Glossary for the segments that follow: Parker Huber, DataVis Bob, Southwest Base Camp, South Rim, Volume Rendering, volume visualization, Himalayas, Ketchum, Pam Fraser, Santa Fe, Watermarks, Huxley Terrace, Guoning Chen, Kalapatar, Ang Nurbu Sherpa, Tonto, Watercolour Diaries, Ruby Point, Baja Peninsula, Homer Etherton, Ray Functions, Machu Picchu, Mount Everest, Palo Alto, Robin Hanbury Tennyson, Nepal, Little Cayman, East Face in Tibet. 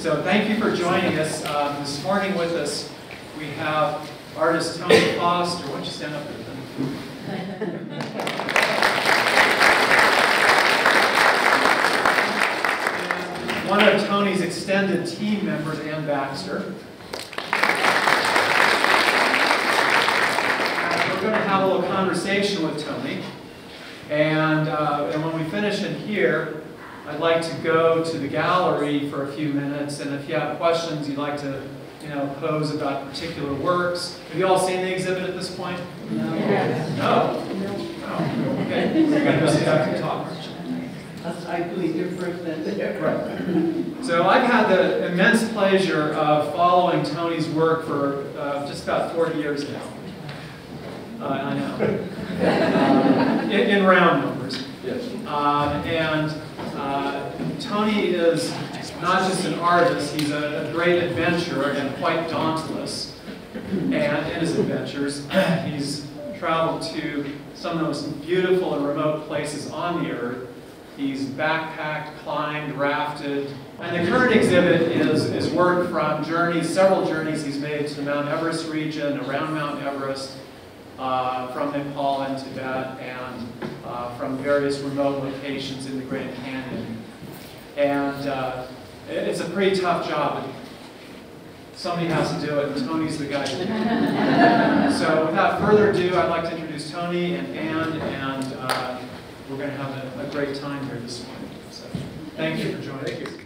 So thank you for joining us. This morning with us, we have artist Tony Foster. Why don't you stand up there, Tony? One of Tony's extended team members, Ann Baxter. We're going to have a little conversation with Tony. And when we finish in here, I'd like to go to the gallery for a few minutes, and if you have questions you'd like to, pose about particular works. Have you all seen the exhibit at this point? No. Yes. No? No. No. Okay. We're going to go sit down and talk. I believe you're first then. Right. So I've had the immense pleasure of following Tony's work for just about 40 years now. I know. In round numbers. Yes. And Tony is not just an artist, he's a great adventurer and quite dauntless. And in his adventures, he's traveled to some of the most beautiful and remote places on the earth. He's backpacked, climbed, rafted. And the current exhibit is work from several journeys he's made to the Mount Everest region, around Mount Everest, from Nepal and Tibet, and from various remote locations in the Grand Canyon. And it's a pretty tough job. Somebody has to do it, and Tony's the guy to do it. So without further ado, I'd like to introduce Tony and Ann, and we're going to have a great time here this morning. So thank you for joining. Thank you.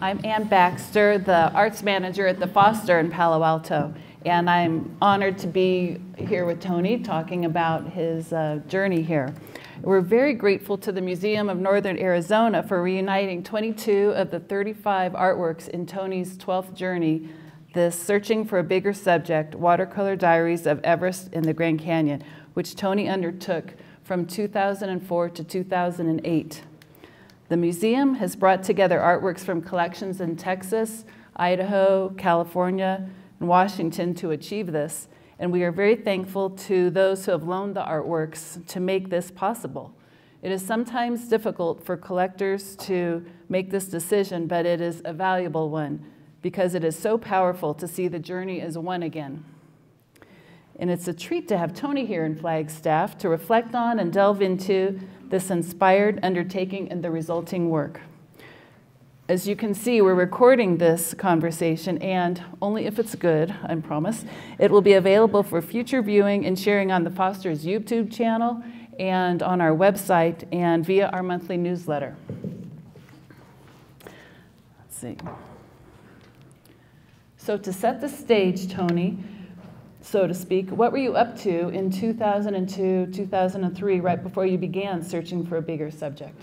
I'm Ann Baxter, the arts manager at the Foster in Palo Alto, and I'm honored to be here with Tony talking about his journey here. We're very grateful to the Museum of Northern Arizona for reuniting 22 of the 35 artworks in Tony's 12th journey, the Searching for a Bigger Subject, Watercolor Diaries of Everest in the Grand Canyon, which Tony undertook from 2004 to 2008. The museum has brought together artworks from collections in Texas, Idaho, California, and Washington to achieve this, and we are very thankful to those who have loaned the artworks to make this possible. It is sometimes difficult for collectors to make this decision, but it is a valuable one because it is so powerful to see the journey as one again. And it's a treat to have Tony here in Flagstaff to reflect on and delve into this inspired undertaking and the resulting work. As you can see, we're recording this conversation, and only if it's good, I promise, it will be available for future viewing and sharing on the Foster's YouTube channel and on our website and via our monthly newsletter. Let's see. So to set the stage, Tony, so to speak, what were you up to in 2002, 2003, right before you began Searching for a Bigger Subject?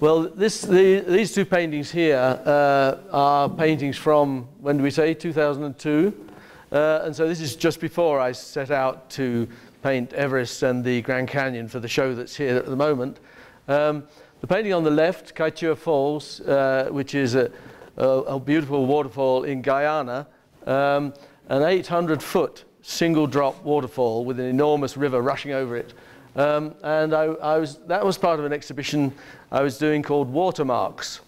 Well, these two paintings here are paintings from, when do we say, 2002. And so this is just before I set out to paint Everest and the Grand Canyon for the show that's here at the moment. The painting on the left, Cachoeira Falls, which is a beautiful waterfall in Guyana. An 800-foot single-drop waterfall with an enormous river rushing over it. That was part of an exhibition I was doing called Watermarks.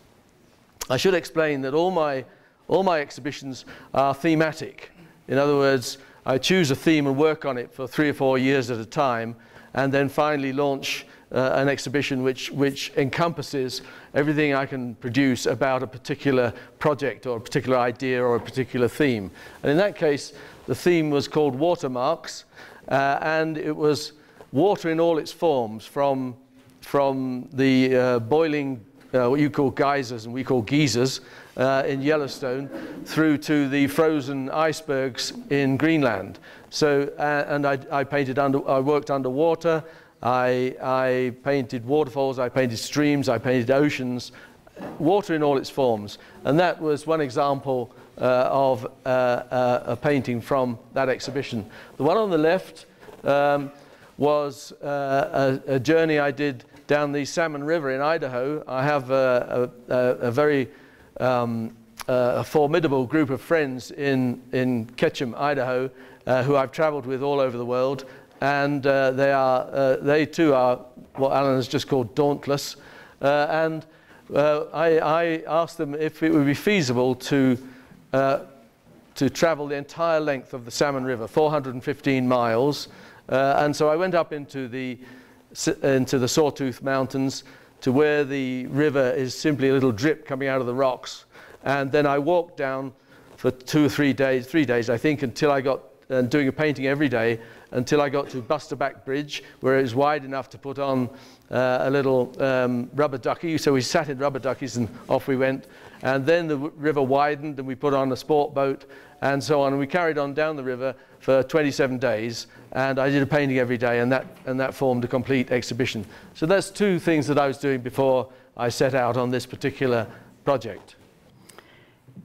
I should explain that all my exhibitions are thematic. In other words, I choose a theme and work on it for 3 or 4 years at a time, and then finally launch an exhibition which encompasses everything I can produce about a particular project or a particular idea or a particular theme. And in that case, the theme was called Watermarks, and it was water in all its forms, from the boiling, what you call geysers and we call geysers in Yellowstone, through to the frozen icebergs in Greenland. So, and I painted under, I worked underwater. I painted waterfalls, I painted streams, I painted oceans, water in all its forms. And that was one example of a painting from that exhibition. The one on the left was a journey I did down the Salmon River in Idaho. I have a very a formidable group of friends in Ketchum, Idaho, who I've traveled with all over the world. and they too are what Alan has just called dauntless. I asked them if it would be feasible to travel the entire length of the Salmon River, 415 miles. And so I went up into the Sawtooth Mountains to where the river is simply a little drip coming out of the rocks. And then I walked down for 2 or 3 days, 3 days I think, until I got, and doing a painting every day, until I got to Busterback Bridge, where it was wide enough to put on a little rubber ducky. So we sat in rubber duckies and off we went. And then the river widened and we put on a sport boat and so on. And we carried on down the river for 27 days. And I did a painting every day, and that formed a complete exhibition. So that's two things that I was doing before I set out on this particular project.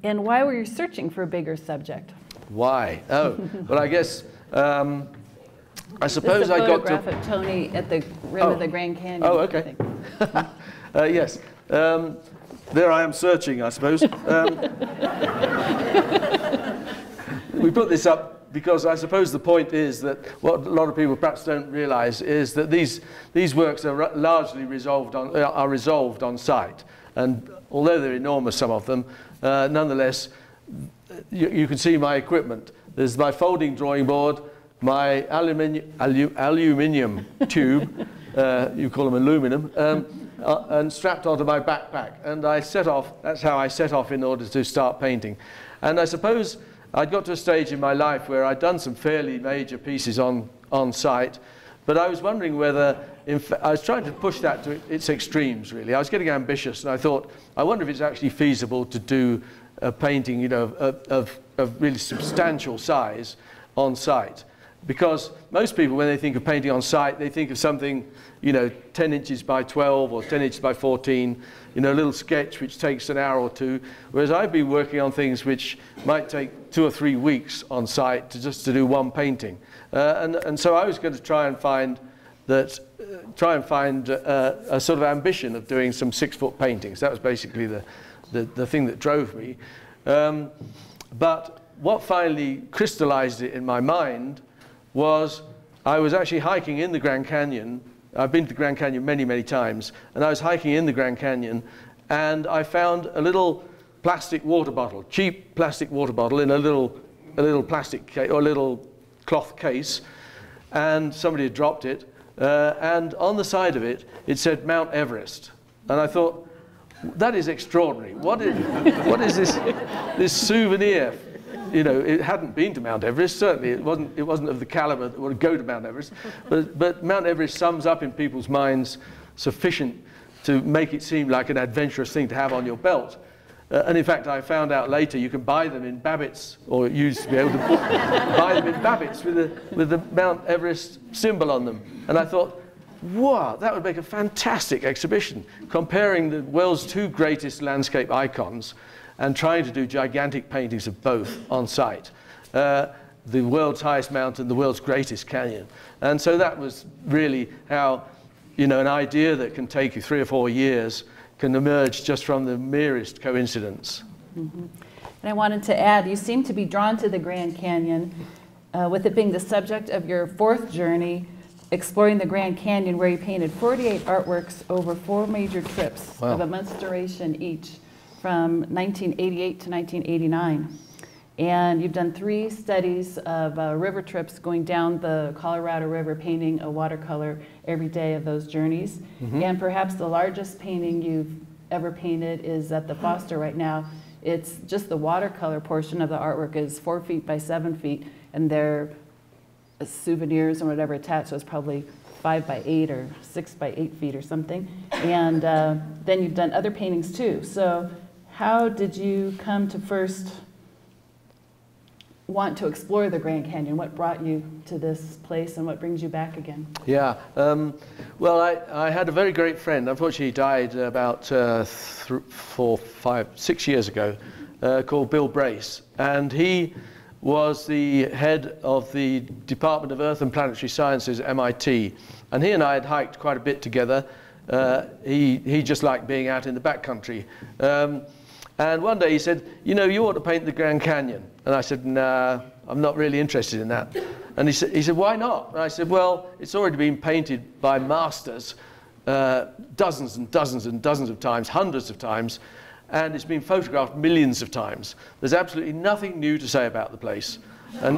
And why were you searching for a bigger subject? Why? Oh, well, I guess, I suppose I got to... There's a photograph of Tony at the rim of the Grand Canyon. Oh, okay. Yes. There I am searching, I suppose. We put this up because I suppose the point is that what a lot of people perhaps don't realize is that these works are largely resolved on site. And although they're enormous, some of them, nonetheless, you can see my equipment. There's my folding drawing board, my aluminium tube, you call them aluminum, and strapped onto my backpack. And I set off, that's how I set off in order to start painting. And I suppose I'd got to a stage in my life where I'd done some fairly major pieces on site, but I was wondering whether, in fact, I was trying to push that to its extremes, really. I was getting ambitious, and I thought, I wonder if it's actually feasible to do a painting, you know, of really substantial size on site. Because most people, when they think of painting on site, they think of something, you know, 10 inches by 12 or 10 inches by 14, you know, a little sketch which takes an hour or two. Whereas I've been working on things which might take 2 or 3 weeks on site just to do one painting. And so I was going to try and find a sort of ambition of doing some 6-foot paintings. That was basically the thing that drove me. But what finally crystallized it in my mind was I was actually hiking in the Grand Canyon. I've been to the Grand Canyon many, many times. And I was hiking in the Grand Canyon, and I found a little plastic water bottle, cheap plastic water bottle in a little plastic case, or a little cloth case. And somebody had dropped it. And on the side of it, it said Mount Everest. And I thought, that is extraordinary. What is this souvenir? You know, it hadn't been to Mount Everest, certainly. It wasn't of the caliber that would go to Mount Everest. But Mount Everest sums up in people's minds sufficient to make it seem like an adventurous thing to have on your belt. And in fact, I found out later you can buy them in Babbitts, or used to be able to buy them in Babbitts with the Mount Everest symbol on them. And I thought, wow, that would make a fantastic exhibition, comparing the world's two greatest landscape icons and trying to do gigantic paintings of both on site. The world's highest mountain, the world's greatest canyon. And so that was really how, you know, an idea that can take you 3 or 4 years can emerge just from the merest coincidence. Mm-hmm. And I wanted to add, you seem to be drawn to the Grand Canyon, with it being the subject of your 4th journey, exploring the Grand Canyon, where you painted 48 artworks over 4 major trips of a month's duration each, from 1988 to 1989. And you've done 3 studies of river trips, going down the Colorado River, painting a watercolor every day of those journeys. Mm-hmm. And perhaps the largest painting you've ever painted is at the Foster right now. It's just the watercolor portion of the artwork is 4 feet by 7 feet, and they're souvenirs and whatever attached, so it's probably 5 by 8 or 6 by 8 feet or something. And then you've done other paintings too. So how did you come to first want to explore the Grand Canyon? What brought you to this place, and what brings you back again? Yeah, well, I had a very great friend. Unfortunately, he died about 4, 5, 6 years ago, called Bill Brace. And he was the head of the Department of Earth and Planetary Sciences at MIT. And he and I had hiked quite a bit together. He just liked being out in the backcountry. And one day he said, you know, you ought to paint the Grand Canyon. And I said, nah, I'm not really interested in that. And he said, why not? And I said, well, it's already been painted by masters dozens and dozens and dozens of times, hundreds of times, and it's been photographed millions of times. There's absolutely nothing new to say about the place. And,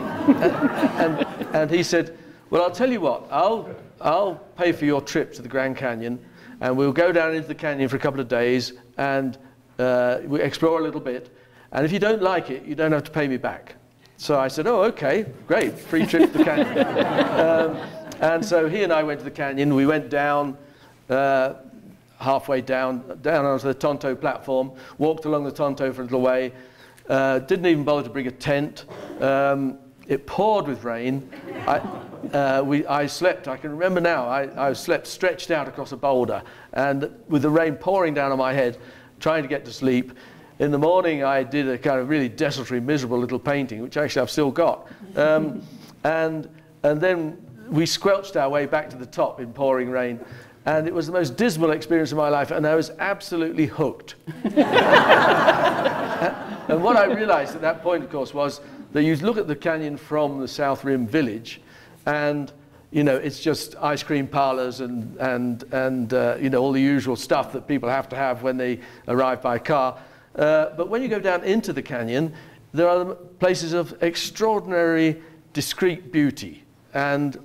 and he said, well, I'll tell you what, I'll pay for your trip to the Grand Canyon, and we'll go down into the canyon for a couple of days, and we'll explore a little bit. And if you don't like it, you don't have to pay me back. So I said, oh, okay, great, free trip to the canyon. And so he and I went to the canyon. We went down, halfway down onto the Tonto platform, walked along the Tonto for a little way, didn't even bother to bring a tent. It poured with rain. I slept, I can remember now, I slept stretched out across a boulder, and with the rain pouring down on my head, trying to get to sleep. In the morning, I did a kind of really desultory, miserable little painting, which actually I've still got. And then we squelched our way back to the top in pouring rain. And it was the most dismal experience of my life, and I was absolutely hooked. And what I realized at that point, of course, was that you look at the canyon from the South Rim village, and you know, it's just ice cream parlors and you know, all the usual stuff that people have to have when they arrive by car. But when you go down into the canyon, there are places of extraordinary discreet beauty, and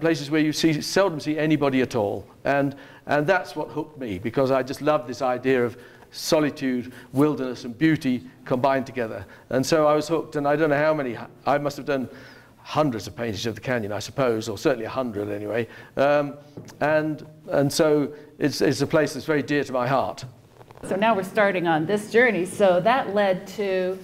places where you seldom see anybody at all. And that's what hooked me, because I just loved this idea of solitude, wilderness, and beauty combined together. And so I was hooked, and I don't know how many, I must have done hundreds of paintings of the canyon, I suppose, or certainly 100 anyway. And so it's a place that's very dear to my heart. So now we're starting on this journey. So that led to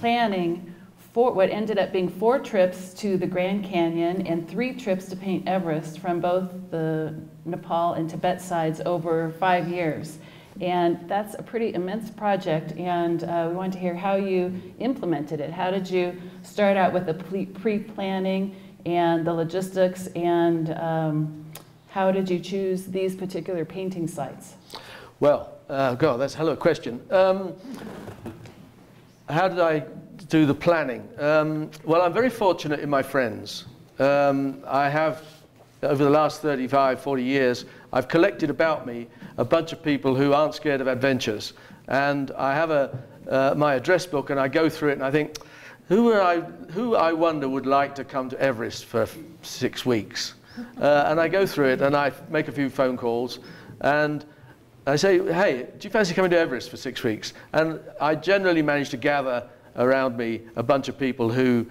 planning for what ended up being 4 trips to the Grand Canyon and 3 trips to paint Everest from both the Nepal and Tibet sides over 5 years. And that's a pretty immense project, and we wanted to hear how you implemented it. How did you start out with the pre-planning and the logistics, and how did you choose these particular painting sites? Well, God, that's a hell of a question. How did I do the planning? Well, I'm very fortunate in my friends. I have, over the last 35, 40 years, I've collected about me a bunch of people who aren't scared of adventures. And I have my address book, and I go through it, and I think, who I wonder would like to come to Everest for 6 weeks? And I go through it, and I make a few phone calls, and I say, hey, do you fancy coming to Everest for 6 weeks? And I generally manage to gather around me a bunch of people who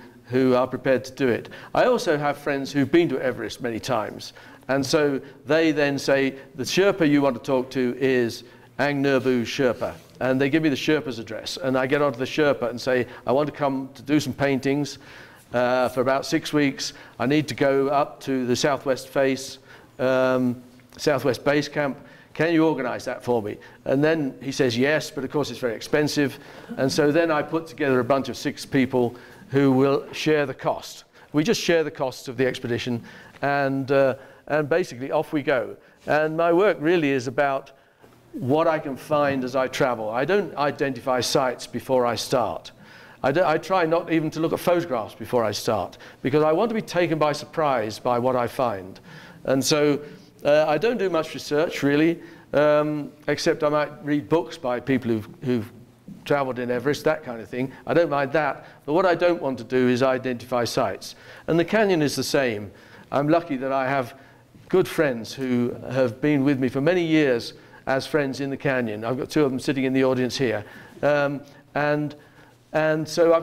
are prepared to do it. I also have friends who've been to Everest many times. And so they then say, the Sherpa you want to talk to is Ang Nurbu Sherpa. And they give me the Sherpa's address. And I get onto the Sherpa and say, I want to come to do some paintings for about 6 weeks. I need to go up to the southwest face, southwest base camp. Can you organize that for me? And then he says yes, but of course it's very expensive. And so then I put together a bunch of 6 people who will share the cost. We just share the costs of the expedition, and basically off we go. And my work really is about what I can find as I travel. I don't identify sites before I start. I try not even to look at photographs before I start, because I want to be taken by surprise by what I find. And so I don't do much research really, except I might read books by people who've traveled in Everest, that kind of thing. I don't mind that, but what I don't want to do is identify sites. And the canyon is the same. I'm lucky that I have good friends who have been with me for many years as friends in the canyon. I've got 2 of them sitting in the audience here. And so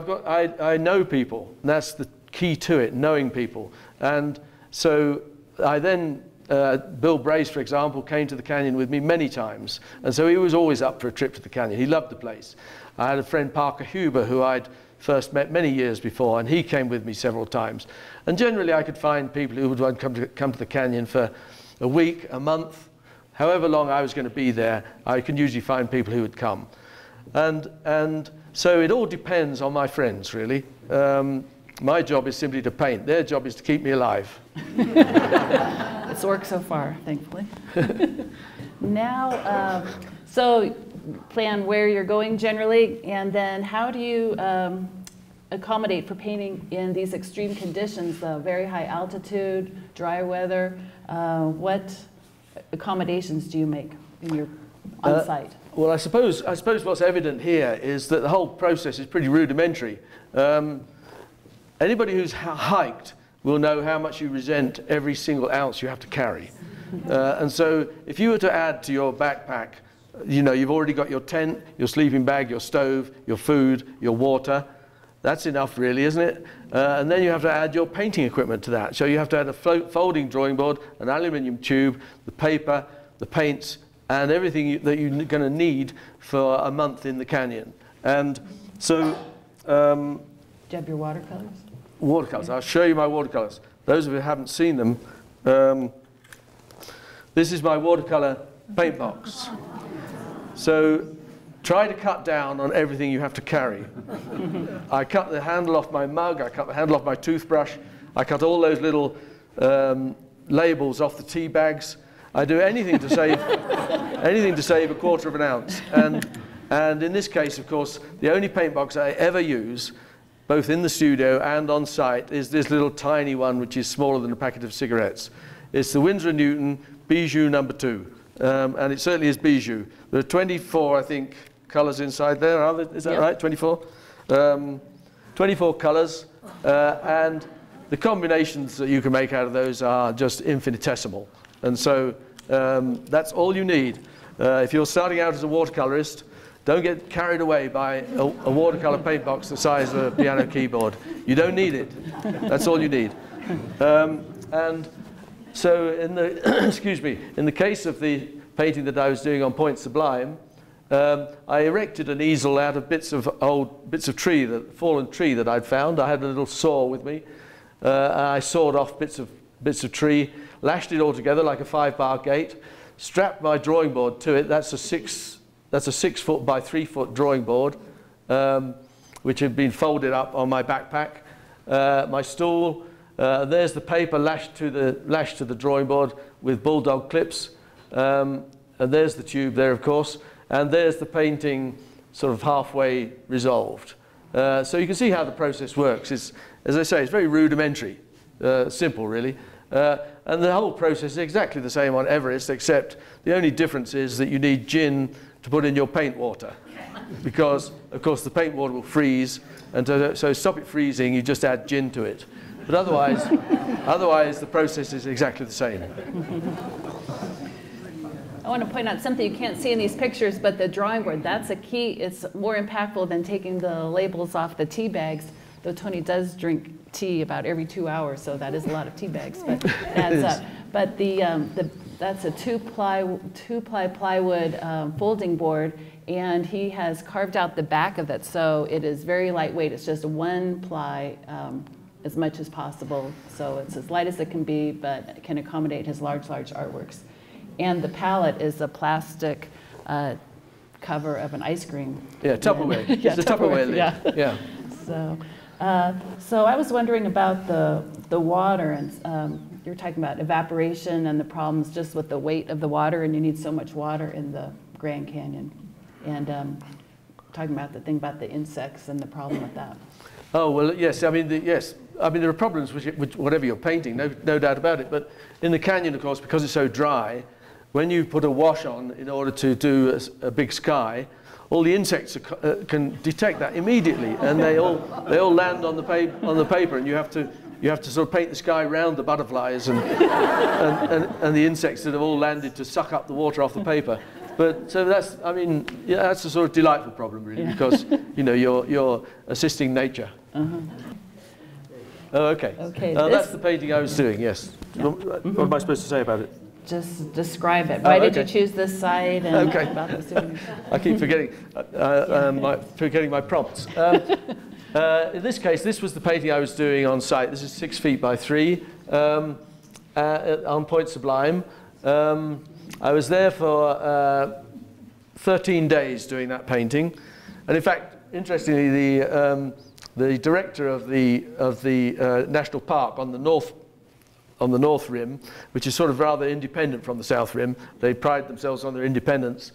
I know people, and that's the key to it, knowing people. And so I then, Bill Brace, for example, came to the canyon with me many times, and so he was always up for a trip to the canyon. He loved the place. I had a friend, Parker Huber, who I'd first met many years before, and he came with me several times. And generally I could find people who would want to come to the canyon for a week, a month, however long I was going to be there. I could usually find people who would come. And so it all depends on my friends, really. My job is simply to paint. Their job is to keep me alive. It's worked so far, thankfully. Now, so plan where you're going generally, and then how do you accommodate for painting in these extreme conditions, the very high altitude, dry weather? What accommodations do you make in your on site? Well, I suppose what's evident here is that the whole process is pretty rudimentary. Anybody who's hiked will know how much you resent every single ounce you have to carry. And so if you were to add to your backpack, you know, you've already got your tent, your sleeping bag, your stove, your food, your water. That's enough really, isn't it? And then you have to add your painting equipment to that. So you have to add a folding drawing board, an aluminium tube, the paper, the paints, and everything that you're going to need for a month in the canyon. And so... do you have your watercolors? Watercolors. Yeah. I'll show you my watercolors. Those of you who haven't seen them, this is my watercolor paint box. So try to cut down on everything you have to carry. I cut the handle off my mug, I cut the handle off my toothbrush, I cut all those little labels off the tea bags. I do anything to save, anything to save a quarter of an ounce. And in this case, of course, the only paint box I ever use, both in the studio and on site, is this little tiny one, which is smaller than a packet of cigarettes. It's the Winsor & Newton Bijou No. 2. And it certainly is bijou. There are 24, I think, colours inside there. Are there? Is that right? 24? 24 colours. And the combinations that you can make out of those are just infinitesimal. And so that's all you need. If you're starting out as a watercolorist, don't get carried away by a watercolor paint box the size of a piano keyboard. You don't need it. That's all you need. And so in the excuse me, in the case of the painting that I was doing on Point Sublime, I erected an easel out of fallen tree that I'd found. I had a little saw with me. And I sawed off bits of tree, lashed it all together like a 5-bar gate, strapped my drawing board to it. That's a 6-foot by 3-foot drawing board, which had been folded up on my backpack. My stool, there's the paper lashed to the drawing board with bulldog clips. And there's the tube there, of course. And there's the painting sort of halfway resolved. So you can see how the process works. It's, as I say, it's very rudimentary, simple really. And the whole process is exactly the same on Everest, except the only difference is that you need gin to put in your paint water, because of course the paint water will freeze, and so stop it freezing, you just add gin to it. But otherwise, the process is exactly the same. I want to point out something you can't see in these pictures, but the drawing board, that's a key. It's more impactful than taking the labels off the tea bags, though Tony does drink tea about every 2 hours, so that is a lot of tea bags, but that's up. But that's a two-ply plywood folding board, and he has carved out the back of it, so it is very lightweight. It's just 1-ply as much as possible, so it's as light as it can be, but it can accommodate his large artworks. And the palette is a plastic cover of an ice cream. Yeah, Tupperware. Yeah, it's a Tupperware lid. Yeah. Yeah. So I was wondering about the water, and you're talking about evaporation and the problems just with the weight of the water, and you need so much water in the Grand Canyon, and talking about the thing about the insects and the problem with that. Oh well, yes. I mean, there are problems with whatever you're painting, no doubt about it. But in the canyon, of course, because it's so dry, when you put a wash on in order to do a big sky, all the insects can detect that immediately, and they all land on the paper, and you have to sort of paint the sky round the butterflies and the insects that have all landed to suck up the water off the paper. But so that's, I mean, yeah, that's a sort of delightful problem really, yeah. Because you know you're assisting nature. Uh-huh. Oh, okay. Okay. That's the painting I was doing. Yes. Yeah. What am I supposed to say about it? Just describe it. Why did you choose this site? And okay. About the souvenirs? I keep forgetting my prompts. In this case, this was the painting I was doing on site. This is 6 feet by 3 on Point Sublime. I was there for 13 days doing that painting, and in fact, interestingly, the director of the national park on the North Rim, which is sort of rather independent from the South Rim. They pride themselves on their independence.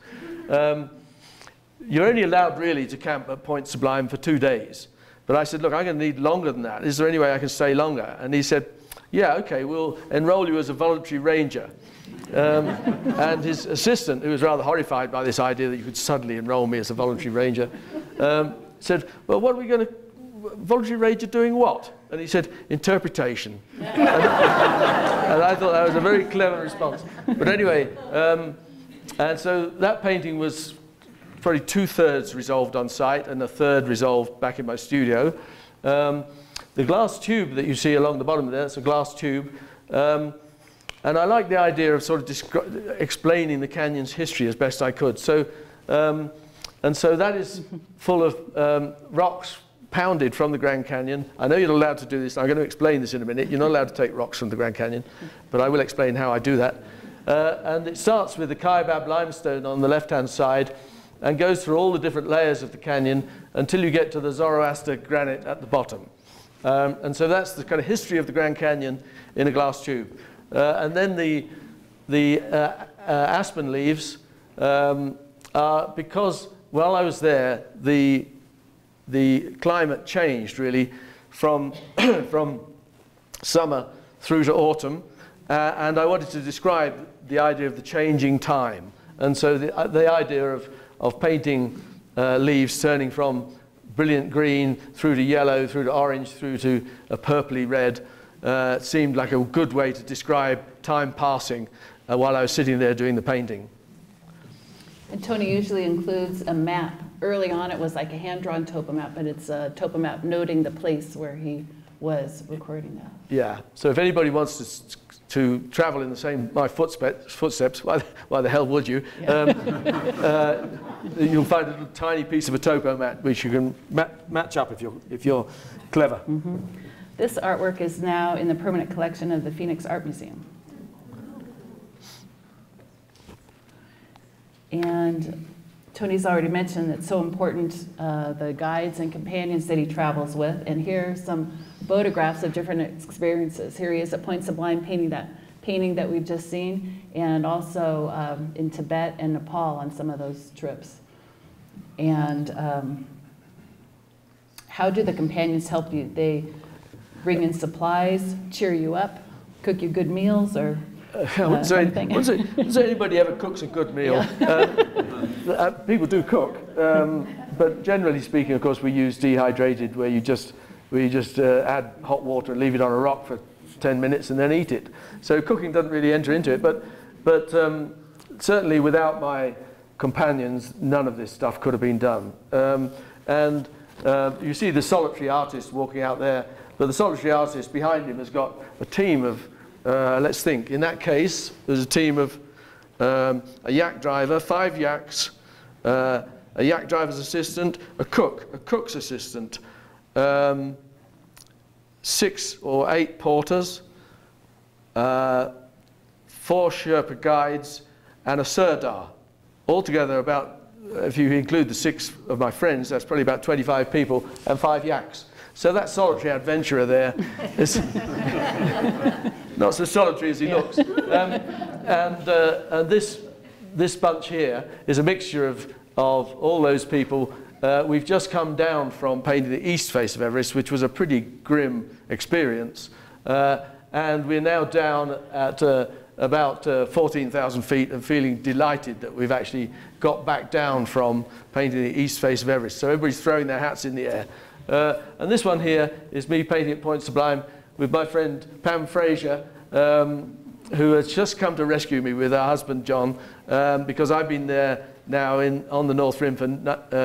You're only allowed really to camp at Point Sublime for 2 days. But I said, look, I'm going to need longer than that. Is there any way I can stay longer? And he said, yeah, okay, we'll enroll you as a voluntary ranger. And his assistant, who was rather horrified by this idea that you could suddenly enroll me as a voluntary ranger, said, well, what are we going to, voluntary ranger doing what? And he said, interpretation. And I thought that was a very clever response. But anyway, and so that painting was probably 2/3 resolved on site and 1/3 resolved back in my studio. The glass tube that you see along the bottom there, that's a glass tube. And I like the idea of sort of explaining the canyon's history as best I could. So, and so that is full of rocks pounded from the Grand Canyon. I know you're not allowed to do this. I'm going to explain this in a minute. You're not allowed to take rocks from the Grand Canyon, but I will explain how I do that. And it starts with the Kaibab limestone on the left-hand side and goes through all the different layers of the canyon until you get to the Zoroaster granite at the bottom. And so that's the kind of history of the Grand Canyon in a glass tube. And then the aspen leaves are, because while I was there, the climate changed really from, from summer through to autumn. And I wanted to describe the idea of the changing time. And so the idea of painting leaves turning from brilliant green through to yellow, through to orange, through to a purpley red seemed like a good way to describe time passing while I was sitting there doing the painting. And Tony usually includes a map. Early on it was like a hand-drawn topo map, but it's a topo map noting the place where he was recording that. Yeah, so if anybody wants to travel in the same my footsteps, why the hell would you? Yeah. You'll find a little tiny piece of a topo map which you can match up if you're clever. Mm-hmm. This artwork is now in the permanent collection of the Phoenix Art Museum. And Tony's already mentioned it's so important, the guides and companions that he travels with, and here are some photographs of different experiences. Here he is at Point Sublime painting that painting that we've just seen, and also in Tibet and Nepal on some of those trips. And how do the companions help you? They bring in supplies, cheer you up, cook you good meals, or does anybody ever cooks a good meal? Yeah. People do cook, but generally speaking, of course, we use dehydrated, where you just add hot water and leave it on a rock for 10 minutes and then eat it. So cooking doesn't really enter into it, but certainly without my companions, none of this stuff could have been done. You see the solitary artist walking out there, but the solitary artist behind him has got a team of, let's think, in that case, there's a team of a yak driver, 5 yaks, a yak driver's assistant, a cook, a cook's assistant, 6 or 8 porters, 4 Sherpa guides, and a Sirdar. Altogether about, if you include the 6 of my friends, that's probably about 25 people and 5 yaks. So that solitary adventurer there is not so solitary as he looks. And this bunch here is a mixture of all those people. We've just come down from painting the east face of Everest, which was a pretty grim experience. And we're now down at about 14,000 feet and feeling delighted that we've actually got back down from painting the east face of Everest. So everybody's throwing their hats in the air. And this one here is me painting at Point Sublime with my friend Pam Fraser, who has just come to rescue me with her husband John, because I've been there now on the North Rim for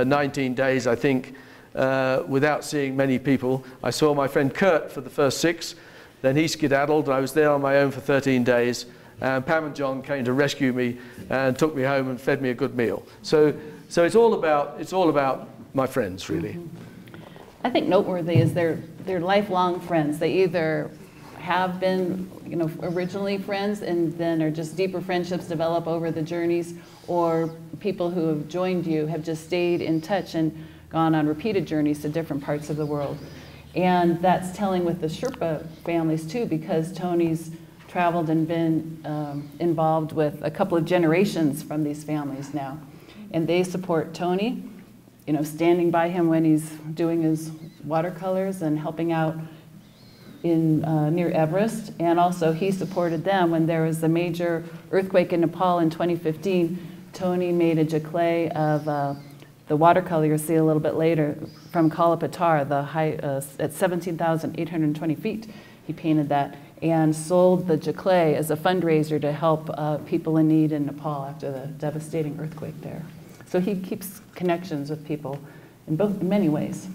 19 days, I think, without seeing many people. I saw my friend Kurt for the first 6, then he skedaddled, and I was there on my own for 13 days. And Pam and John came to rescue me and took me home and fed me a good meal. So it's all about my friends, really. Mm-hmm. I think noteworthy is they're lifelong friends. They either have been, you know, originally friends and then are just deeper friendships develop over the journeys, or people who have joined you have just stayed in touch and gone on repeated journeys to different parts of the world. And that's telling with the Sherpa families too, because Tony's traveled and been involved with a couple of generations from these families now. And they support Tony you know, standing by him when he's doing his watercolors and helping out in near Everest. And also he supported them when there was a major earthquake in Nepal in 2015. Tony made a jacquet of the watercolor you'll see a little bit later from Kalapatar, the high, at 17,820 feet. He painted that and sold the jacquet as a fundraiser to help people in need in Nepal after the devastating earthquake there. So he keeps connections with people in both, in many ways.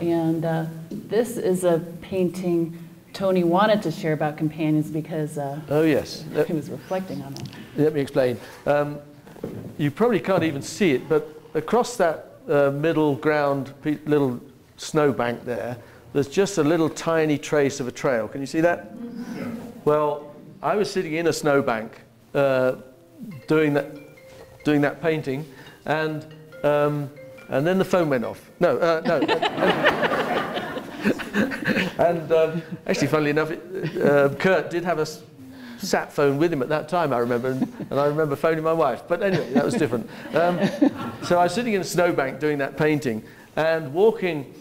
And this is a painting Tony wanted to share about companions because oh, yes. He was reflecting on that. Let me explain. You probably can't even see it, but across that middle ground little snowbank there, there's just a little tiny trace of a trail. Can you see that? Yeah. Well, I was sitting in a snowbank doing that painting, and then the phone went off. No, no. And actually, funnily enough, Kurt did have a sat phone with him at that time, I remember, and I remember phoning my wife. But anyway, that was different. So I was sitting in a snowbank doing that painting and walking.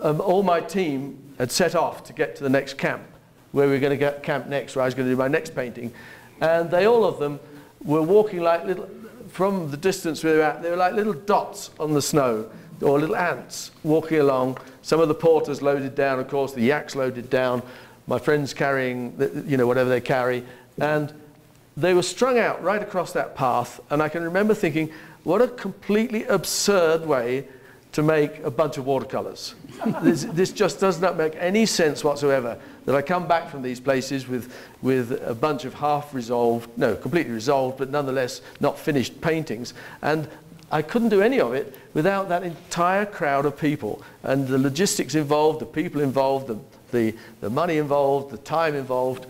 All my team had set off to get to the next camp, where we were going to camp next, where I was going to do my next painting. And they, all of them, were walking like little, from the distance we were at, they were like little dots on the snow, or little ants walking along. Some of the porters loaded down, of course, the yaks loaded down, my friends carrying, you know, whatever they carry. And they were strung out right across that path. And I can remember thinking, what a completely absurd way to make a bunch of watercolors. This just does not make any sense whatsoever, that I come back from these places with a bunch of half-resolved, no, completely resolved, but nonetheless not finished paintings. And I couldn't do any of it without that entire crowd of people and the logistics involved, the people involved, the money involved, the time involved.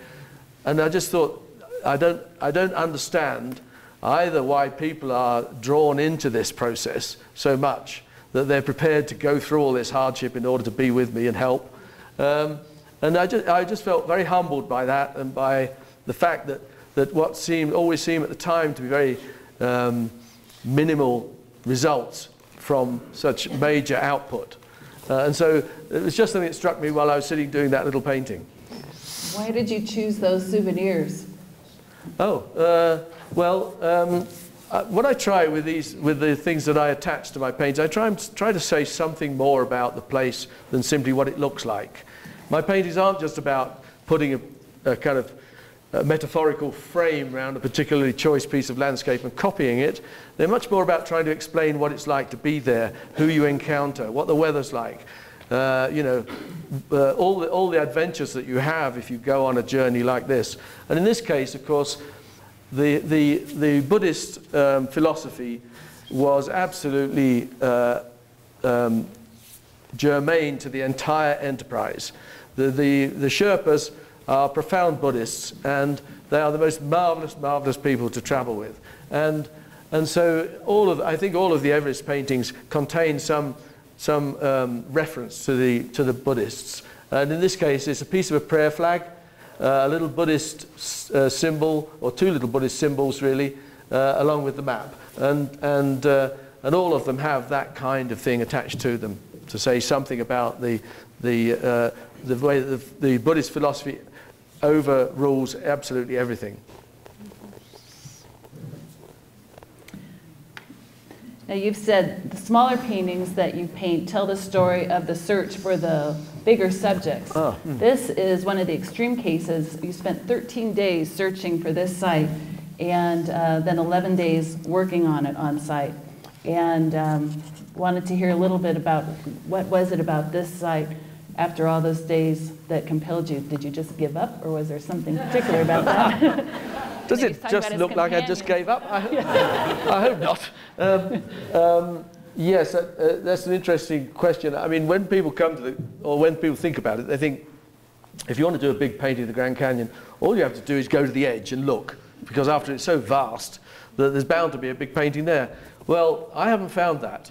And I just thought, I don't understand either why people are drawn into this process so much, that they're prepared to go through all this hardship in order to be with me and help. And I just felt very humbled by that and by the fact that what always seemed at the time to be very minimal results from such major output. And so it was just something that struck me while I was sitting doing that little painting. Why did you choose those souvenirs? Oh, well, what I try with the things that I attach to my paintings, I try to say something more about the place than simply what it looks like. My paintings aren't just about putting a kind of a metaphorical frame around a particularly choice piece of landscape and copying it. They're much more about trying to explain what it's like to be there, who you encounter, what the weather's like, you know, all the adventures that you have if you go on a journey like this. And in this case, of course, the Buddhist philosophy was absolutely germane to the entire enterprise. The Sherpas are profound Buddhists, and they are the most marvelous, marvelous people to travel with. And so I think all of the Everest paintings contain some reference to the Buddhists. And in this case, it's a piece of a prayer flag. A little Buddhist symbol, or two little Buddhist symbols really, along with the map. And all of them have that kind of thing attached to them to say something about the way that the Buddhist philosophy overrules absolutely everything. Now you've said the smaller paintings that you paint tell the story of the search for the bigger subjects. Oh, mm. This is one of the extreme cases. You spent 13 days searching for this site and then 11 days working on it on site. And wanted to hear a little bit about what was it about this site after all those days that compelled you. Did you just give up, or was there something particular about that? Does it just look like I just gave up? I hope not. Yes, that's an interesting question. I mean, when people come to or when people think about it, they think, if you want to do a big painting of the Grand Canyon, all you have to do is go to the edge and look, because after it's so vast that there's bound to be a big painting there. Well, I haven't found that,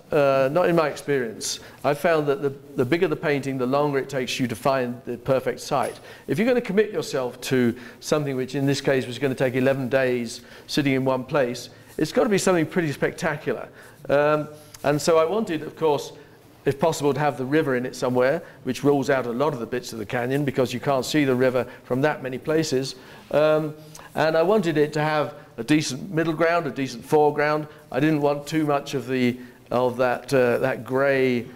not in my experience. I've found that the bigger the painting, the longer it takes you to find the perfect site. If you're going to commit yourself to something which in this case was going to take 11 days sitting in one place, it's got to be something pretty spectacular. And so I wanted, of course, if possible, to have the river in it somewhere, which rules out a lot of the bits of the canyon because you can't see the river from that many places. And I wanted it to have a decent middle ground, a decent foreground. I didn't want too much of that grey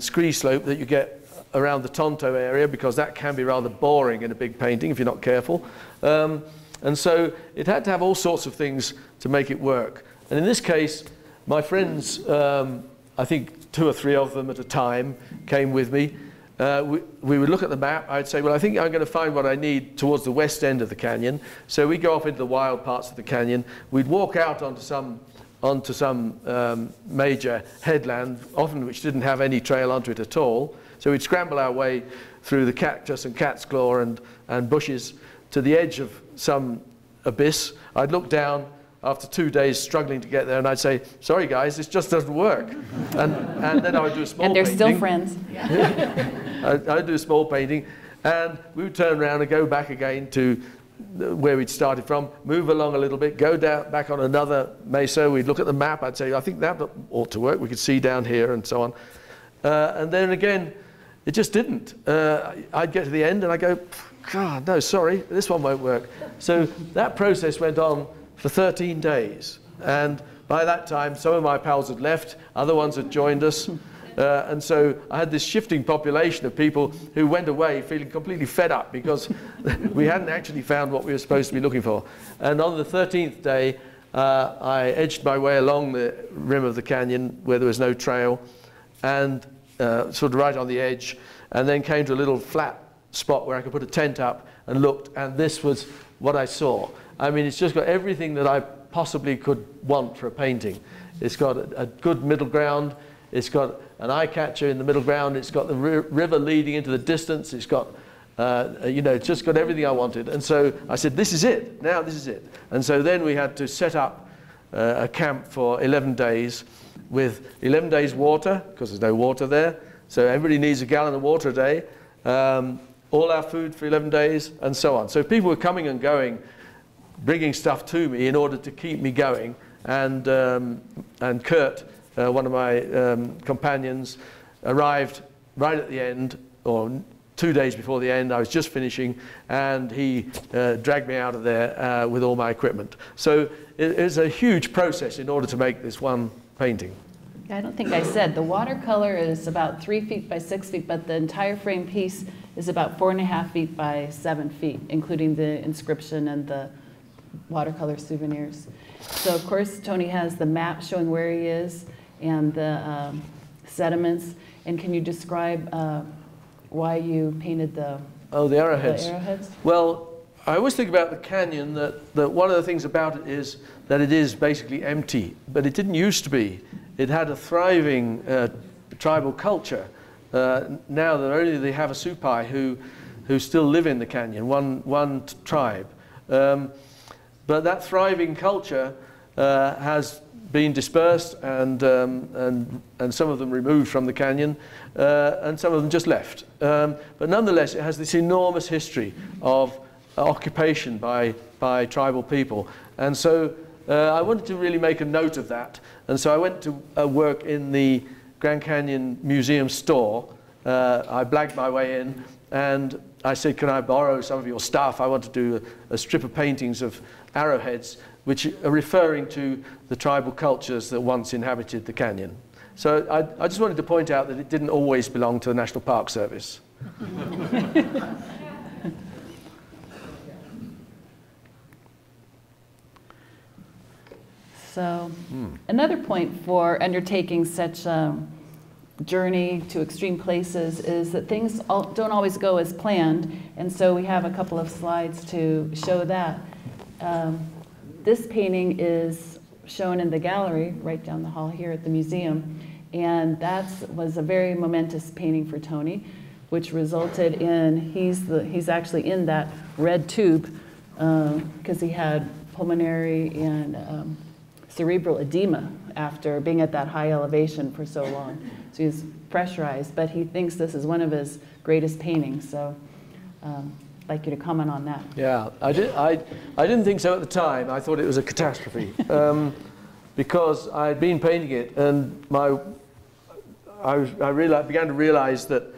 scree slope that you get around the Tonto area, because that can be rather boring in a big painting if you're not careful. And so it had to have all sorts of things to make it work. And in this case, my friends, I think 2 or 3 of them at a time, came with me. We would look at the map. I'd say, well, I think I'm going to find what I need towards the west end of the canyon. So we go off into the wild parts of the canyon. We'd walk out onto some major headland, often which didn't have any trail onto it at all. So we'd scramble our way through the cactus and cat's claw and bushes to the edge of some abyss. I'd look down after 2 days struggling to get there, and I'd say, sorry guys, this just doesn't work. And then I would do a small painting. And they're still friends. I'd do a small painting, and we would turn around and go back again to where we'd started from, move along a little bit, go down back on another mesa. We'd look at the map. I'd say, I think that ought to work. We could see down here and so on. And then again, it just didn't. I'd get to the end and I'd go, God, no, sorry, this one won't work. So that process went on for 13 days. And by that time, some of my pals had left. Other ones had joined us. And so I had this shifting population of people who went away feeling completely fed up because we hadn't actually found what we were supposed to be looking for. And on the 13th day, I edged my way along the rim of the canyon where there was no trail, and sort of right on the edge, and then came to a little flat spot where I could put a tent up and looked, and this was what I saw. I mean, it's just got everything that I possibly could want for a painting. It's got a good middle ground. It's got an eye catcher in the middle ground. It's got the river leading into the distance. It's got, you know, it's just got everything I wanted. And so I said, this is it. Now this is it. And so then we had to set up a camp for 11 days with 11 days water, because there's no water there. So everybody needs a gallon of water a day. All our food for 11 days and so on. So people were coming and going, bringing stuff to me in order to keep me going. And Kurt, one of my companions, arrived right at the end, or 2 days before the end. I was just finishing, and he dragged me out of there with all my equipment. So it is a huge process in order to make this one painting. I don't think I said the watercolor is about 3 feet by 6 feet, but the entire frame piece is about 4.5 feet by 7 feet, including the inscription and the watercolor souvenirs. So of course Tony has the map showing where he is and the sediments. And can you describe why you painted the arrowheads? Well, I always think about the canyon that one of the things about it is that it is basically empty, but it didn't used to be. It had a thriving tribal culture. Now that only they have a Supai who still live in the canyon, one tribe. But that thriving culture has been dispersed and some of them removed from the canyon and some of them just left. But nonetheless, it has this enormous history of occupation by tribal people. And so I wanted to really make a note of that. And so I went to work in the Grand Canyon Museum store. I blagged my way in and I said, can I borrow some of your stuff? I want to do a strip of paintings of arrowheads, which are referring to the tribal cultures that once inhabited the canyon. So I just wanted to point out that it didn't always belong to the National Park Service. So another point for undertaking such a journey to extreme places is that things don't always go as planned. And so we have a couple of slides to show that. This painting is shown in the gallery right down the hall here at the museum. And that was a very momentous painting for Tony, which resulted in, he's actually in that red tube because he had pulmonary and cerebral edema after being at that high elevation for so long. So he's pressurized, but he thinks this is one of his greatest paintings. So like you to comment on that. Yeah, I didn't think so at the time. I thought it was a catastrophe because I had been painting it, and I began to realize that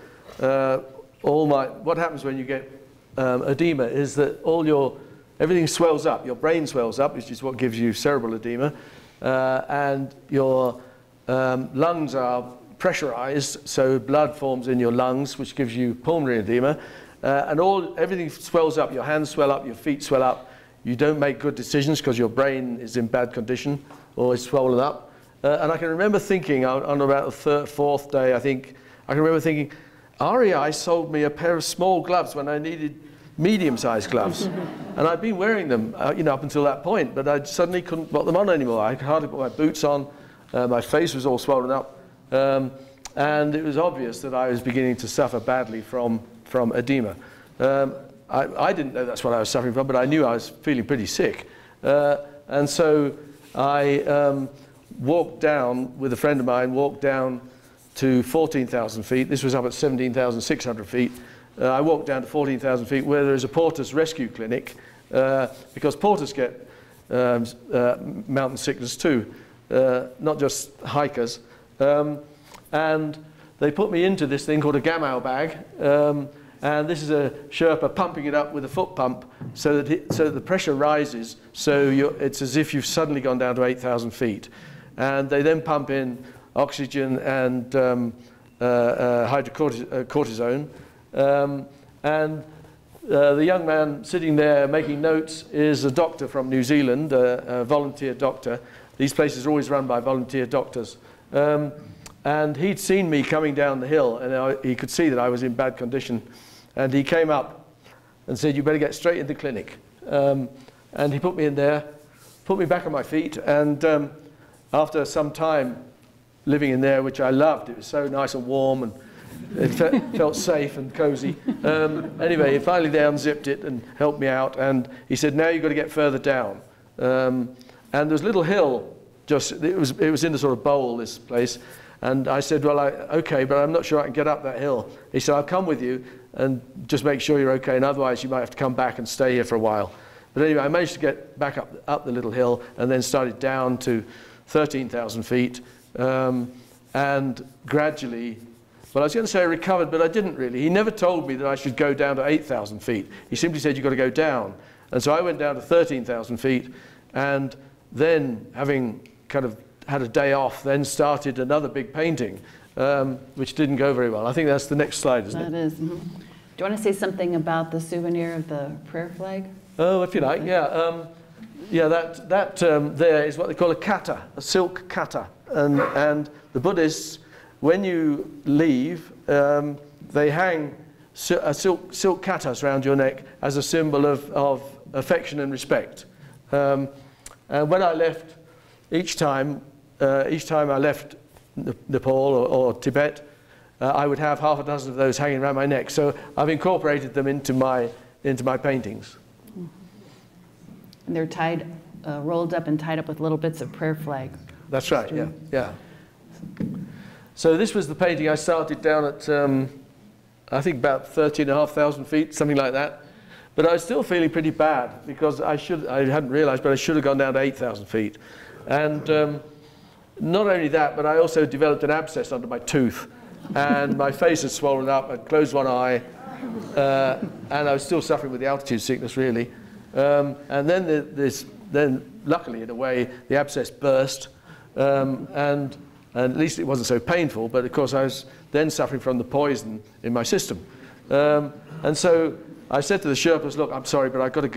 what happens when you get edema is that everything swells up. Your brain swells up, which is what gives you cerebral edema, and your lungs are pressurized, so blood forms in your lungs, which gives you pulmonary edema, and everything swells up. Your hands swell up, your feet swell up. You don't make good decisions because your brain is in bad condition or is swollen up. And I can remember thinking, on about the fourth day, I think, I can remember thinking, REI sold me a pair of small gloves when I needed medium-sized gloves. And I'd been wearing them up until that point, but I suddenly couldn't put them on anymore. I could hardly put my boots on. My face was all swollen up. And it was obvious that I was beginning to suffer badly from edema. I didn't know that's what I was suffering from, but I knew I was feeling pretty sick. And so I walked down, with a friend of mine, walked down to 14,000 feet. This was up at 17,600 feet. I walked down to 14,000 feet where there is a porpoise rescue clinic because porpoises get mountain sickness too, not just hikers. And they put me into this thing called a gamal bag, and this is a Sherpa pumping it up with a foot pump so that the pressure rises, so it's as if you've suddenly gone down to 8,000 feet. And they then pump in oxygen and hydrocortisone, the young man sitting there making notes is a doctor from New Zealand, a volunteer doctor. These places are always run by volunteer doctors. And he'd seen me coming down the hill, and he could see that I was in bad condition. And he came up and said, "You better get straight into the clinic." And he put me in there, put me back on my feet. And after some time living in there, which I loved, it was so nice and warm, and it felt safe and cozy. Anyway, he finally they unzipped it and helped me out. And he said, "Now you've got to get further down." And there was a little hill. It was in a sort of bowl, this place, and I said, "Well, okay, but I'm not sure I can get up that hill." He said, "I'll come with you, and just make sure you're okay, and otherwise you might have to come back and stay here for a while." But anyway, I managed to get back up the little hill, and then started down to 13,000 feet, and gradually, well, I was going to say I recovered, but I didn't really. He never told me that I should go down to 8,000 feet. He simply said, "You've got to go down," and so I went down to 13,000 feet, and then, having kind of had a day off, then started another big painting, which didn't go very well. I think that's the next slide, isn't it? That is. Mm-hmm. Do you want to say something about the souvenir of the prayer flag? Oh, if you like, yeah. Yeah, that there is what they call a kata, a silk kata. And the Buddhists, when you leave, they hang silk katas around your neck as a symbol of affection and respect. And when I left, each time I left Nepal or Tibet, I would have half a dozen of those hanging around my neck. So I've incorporated them into my paintings. And they're tied, rolled up and tied up with little bits of prayer flag. That's right. Yeah, yeah. So this was the painting I started down at, I think about 13,500 feet, something like that. But I was still feeling pretty bad because I hadn't realized, but I should have gone down to 8,000 feet. And not only that, but I also developed an abscess under my tooth. And my face had swollen up, I'd closed one eye, and I was still suffering with the altitude sickness, really. And then, luckily, in a way, the abscess burst. And at least it wasn't so painful, but of course I was then suffering from the poison in my system. And so I said to the Sherpas, "Look, I'm sorry, but I've got to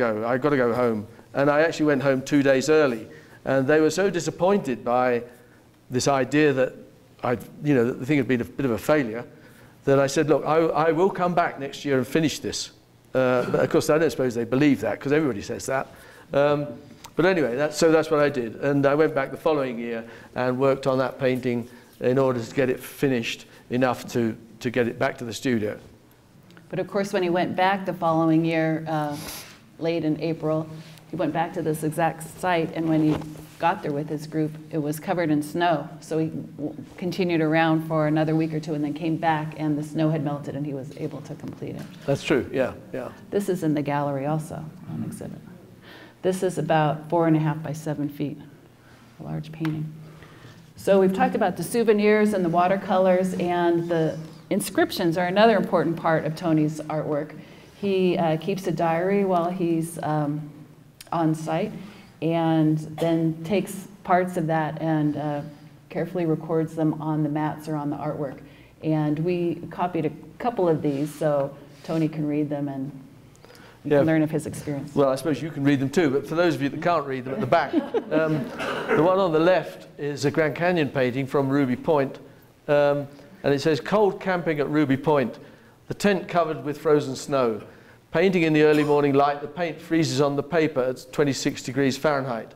go home." And I actually went home 2 days early. And they were so disappointed by this idea that that the thing had been a bit of a failure, that I said, "Look, I will come back next year and finish this." But of course, I don't suppose they believe that, because everybody says that. But anyway, so that's what I did. And I went back the following year and worked on that painting in order to get it finished enough to get it back to the studio. But of course, when he went back the following year, late in April, he went back to this exact site, and when he got there with his group, it was covered in snow. So he continued around for another week or two and then came back and the snow had melted and he was able to complete it. That's true, yeah, yeah. This is in the gallery also on exhibit. This is about 4.5 by 7 feet, a large painting. So we've talked about the souvenirs and the watercolors, and the inscriptions are another important part of Tony's artwork. He keeps a diary while he's on site, and then takes parts of that and carefully records them on the mats or on the artwork. And we copied a couple of these so Tony can read them and you can learn of his experience. Well, I suppose you can read them too, but for those of you that can't read them, at the back, the one on the left is a Grand Canyon painting from Ruby Point, and it says, "Cold camping at Ruby Point, the tent covered with frozen snow. Painting in the early morning light, the paint freezes on the paper at 26 degrees Fahrenheit.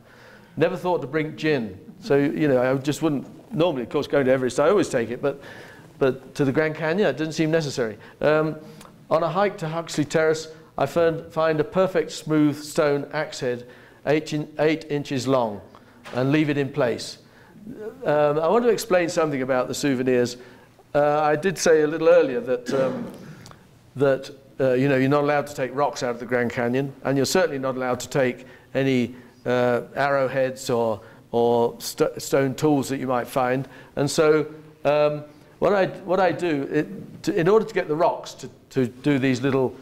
Never thought to bring gin." So, you know, I just wouldn't normally, of course, go to Everest, I always take it, but to the Grand Canyon, it didn't seem necessary. "On a hike to Huxley Terrace, I find a perfect smooth stone axe head, 8 inches long, and leave it in place." I want to explain something about the souvenirs. I did say a little earlier that, you know, you're not allowed to take rocks out of the Grand Canyon, and you're certainly not allowed to take any arrowheads or stone tools that you might find. And so what I do, in order to get the rocks, to do these little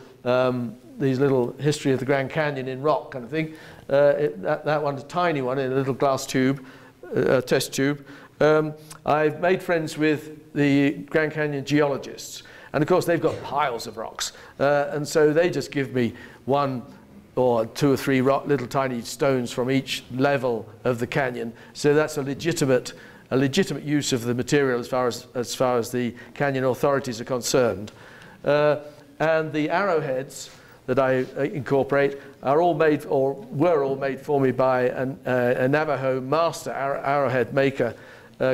history of the Grand Canyon in rock kind of thing, that one's a tiny one in a little glass tube, test tube. I've made friends with the Grand Canyon geologists. And of course, they've got piles of rocks. And so they just give me one or two or three little tiny stones from each level of the canyon. So that's a legitimate use of the material as far as the canyon authorities are concerned. And the arrowheads that I incorporate are all made, or were all made for me by a Navajo master arrowhead maker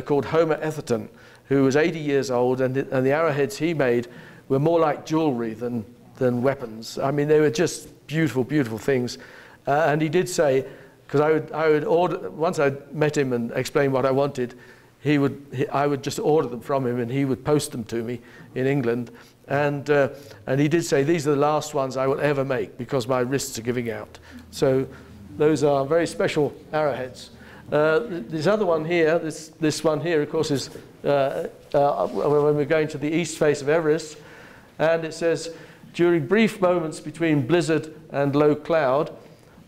called Homer Etherton, who was 80 years old, and the arrowheads he made were more like jewelry than weapons. I mean, they were just beautiful, beautiful things. And he did say, because I would order, once I met him and explained what I wanted, I would just order them from him and he would post them to me in England. And he did say, "These are the last ones I will ever make because my wrists are giving out." So those are very special arrowheads. This other one here, this one here, of course, is when we're going to the east face of Everest, and it says, "During brief moments between blizzard and low cloud,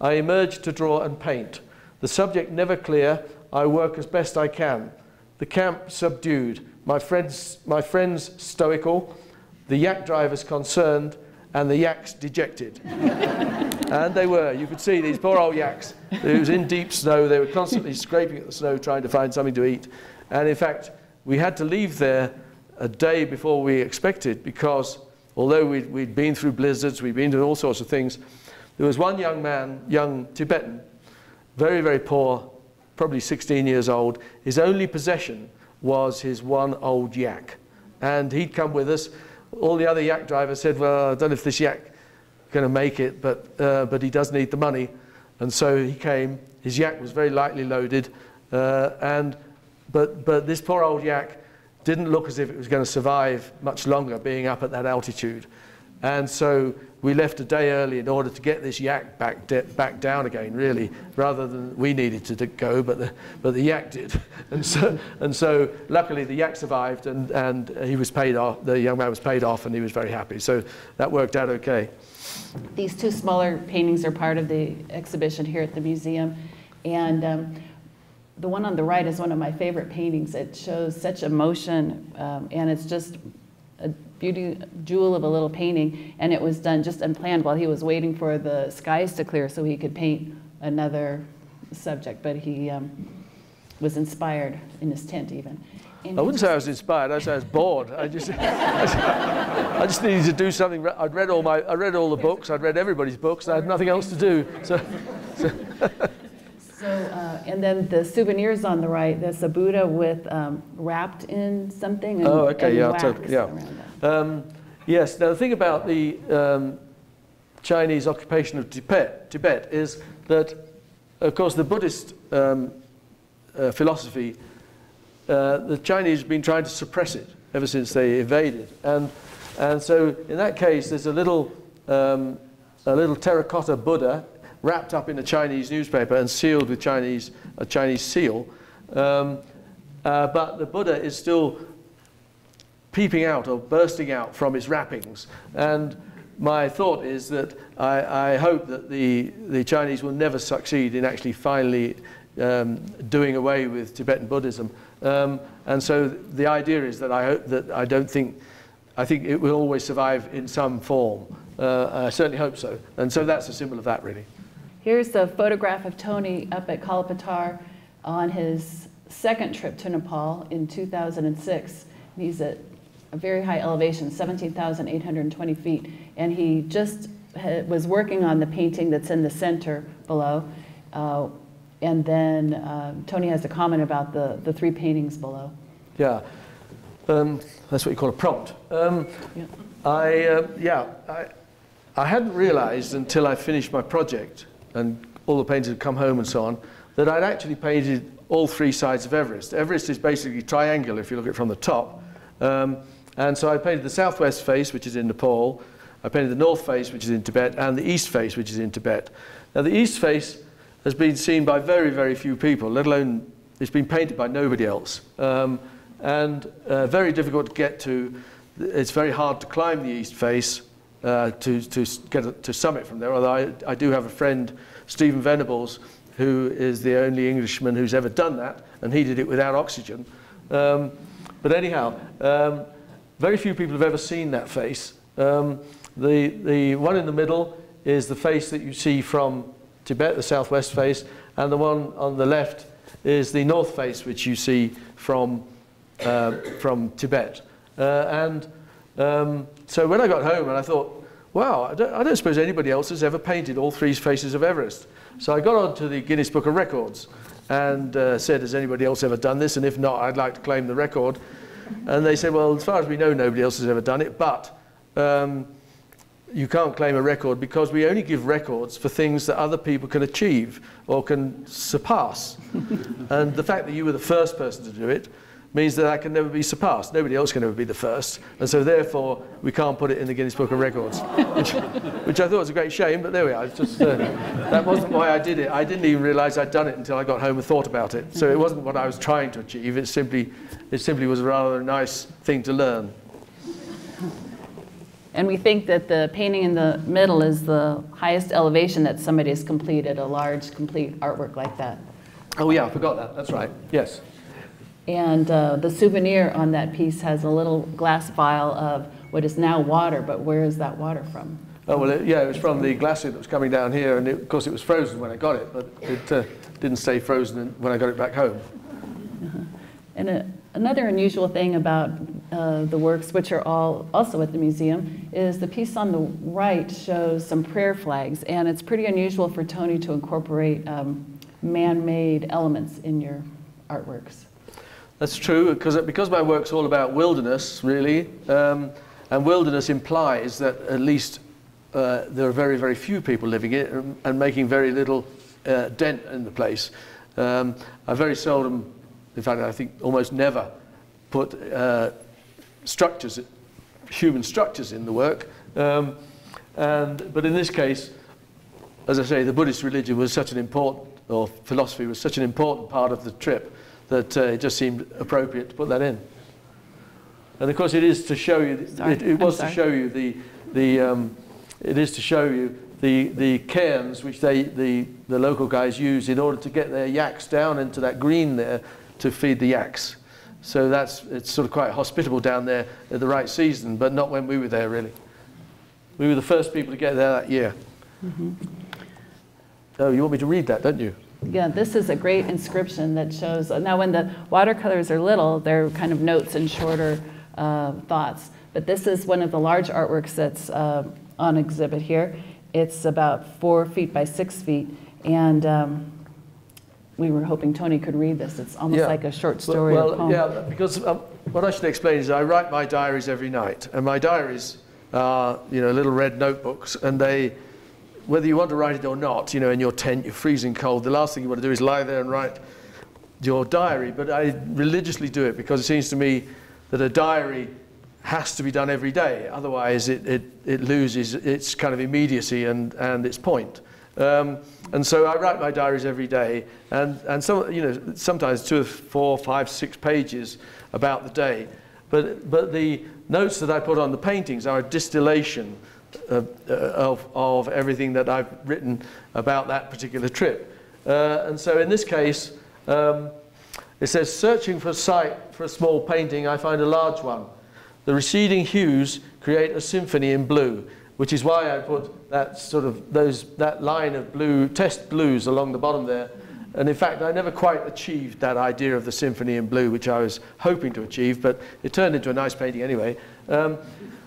I emerge to draw and paint. The subject never clear, I work as best I can. The camp subdued, my friends stoical, the yak drivers concerned, and the yaks dejected." And they were. You could see these poor old yaks. It was in deep snow. They were constantly scraping at the snow trying to find something to eat. And in fact, we had to leave there a day before we expected, because although we'd been through blizzards, we'd been through all sorts of things, there was one young man, young Tibetan, very, very poor, probably 16 years old. His only possession was his one old yak. And he'd come with us. All the other yak drivers said, "Well, I don't know if this yak going to make it, but he does need the money." And so he came. His yak was very lightly loaded, but this poor old yak didn't look as if it was going to survive much longer being up at that altitude. And so we left a day early in order to get this yak back down again, really, rather than we needed to go, but the yak did. And so luckily the yak survived, and he was paid off. The young man was paid off, and he was very happy. So that worked out okay. These two smaller paintings are part of the exhibition here at the museum, and the one on the right is one of my favorite paintings. It shows such emotion, and it's just a beauty jewel of a little painting, and it was done just unplanned while he was waiting for the skies to clear so he could paint another subject, but he was inspired in his tent even. And I wouldn't say I was inspired. I'd say I was bored. I just needed to do something. I read all the books. I'd read everybody's books. I had nothing else to do. And then the souvenirs on the right. There's a Buddha with wrapped in something. And, oh, okay, and yeah, totally, yeah. Yes. Now the thing about the Chinese occupation of Tibet is that, of course, the Buddhist philosophy, the Chinese have been trying to suppress it ever since they invaded. And so in that case, there's a little terracotta Buddha wrapped up in a Chinese newspaper and sealed with Chinese, a Chinese seal. But the Buddha is still peeping out or bursting out from his wrappings. And my thought is that I hope that the Chinese will never succeed in actually finally doing away with Tibetan Buddhism. And so the idea is that I hope that I think it will always survive in some form. I certainly hope so. And so that's a symbol of that, really. Here's the photograph of Tony up at Kalapatar on his second trip to Nepal in 2006. He's at a very high elevation, 17,820 feet. And he just was working on the painting that's in the center below. And then Tony has a comment about the three paintings below. Yeah, that's what you call a prompt. Yeah. I hadn't realized until I finished my project and all the paintings had come home and so on, that I'd actually painted all three sides of Everest. Everest is basically triangular if you look at it from the top. And so I painted the southwest face, which is in Nepal. I painted the north face, which is in Tibet, and the east face, which is in Tibet. Now the east face has been seen by very, very few people, let alone it's been painted by nobody else. Very difficult to get to. It's very hard to climb the east face to get to summit from there, although I do have a friend, Stephen Venables, who is the only Englishman who's ever done that, and he did it without oxygen. But anyhow, very few people have ever seen that face. The one in the middle is the face that you see from Tibet, the southwest face, and the one on the left is the north face, which you see from Tibet. So when I got home and I thought, wow, I don't suppose anybody else has ever painted all three faces of Everest. So I got onto the Guinness Book of Records and said, has anybody else ever done this? And if not, I'd like to claim the record. And they said, well, as far as we know, nobody else has ever done it, but you can't claim a record because we only give records for things that other people can achieve or can surpass. And the fact that you were the first person to do it means that I can never be surpassed. Nobody else can ever be the first. And so therefore, we can't put it in the Guinness Book of Records, which I thought was a great shame, but there we are. It's just, that wasn't why I did it. I didn't even realize I'd done it until I got home and thought about it. So it wasn't what I was trying to achieve. It simply was rather a nice thing to learn. And we think that the painting in the middle is the highest elevation that somebody has completed, a large, complete artwork like that. Oh yeah, I forgot that. That's right. Yes. And the souvenir on that piece has a little glass vial of what is now water, but where is that water from? Oh, well, it was from the glacier that was coming down here, and of course it was frozen when I got it, but it didn't stay frozen when I got it back home. Uh-huh. And another unusual thing about the works, which are all also at the museum, is the piece on the right shows some prayer flags, and it's pretty unusual for Tony to incorporate man-made elements in your artworks. That's true, because my work's all about wilderness, really, and wilderness implies that at least there are very, very few people living it and making very little dent in the place. I very seldom, in fact, I think almost never, put human structures in the work. But in this case, as I say, the Buddhist religion was such an important, or philosophy was such an important part of the trip, that it just seemed appropriate to put that in. And of course it is to show you, the cairns which the local guys use in order to get their yaks down into that green there to feed the yaks. So it's sort of quite hospitable down there at the right season, but not when we were there really. We were the first people to get there that year. Mm-hmm. Oh, you want me to read that, don't you? Yeah, this is a great inscription that shows, now when the watercolors are little, they're kind of notes and shorter thoughts, but this is one of the large artworks that's on exhibit here. It's about 4 feet by 6 feet, and we were hoping Tony could read this. It's almost like a short story or poem. Yeah, because what I should explain is I write my diaries every night, and my diaries are, little red notebooks, and they, whether you want to write it or not, in your tent, you're freezing cold, the last thing you want to do is lie there and write your diary, but I religiously do it because it seems to me that a diary has to be done every day. Otherwise, it loses its kind of immediacy and its point. And so I write my diaries every day, and so, you know, sometimes 2 or 4, 5, 6 pages about the day. But the notes that I put on the paintings are a distillation of everything that I've written about that particular trip. And so in this case, it says, searching for a site for a small painting, I find a large one. The receding hues create a symphony in blue, which is why I put that sort of that line of blue, test blues along the bottom there. And in fact, I never quite achieved that idea of the symphony in blue, which I was hoping to achieve, but it turned into a nice painting anyway.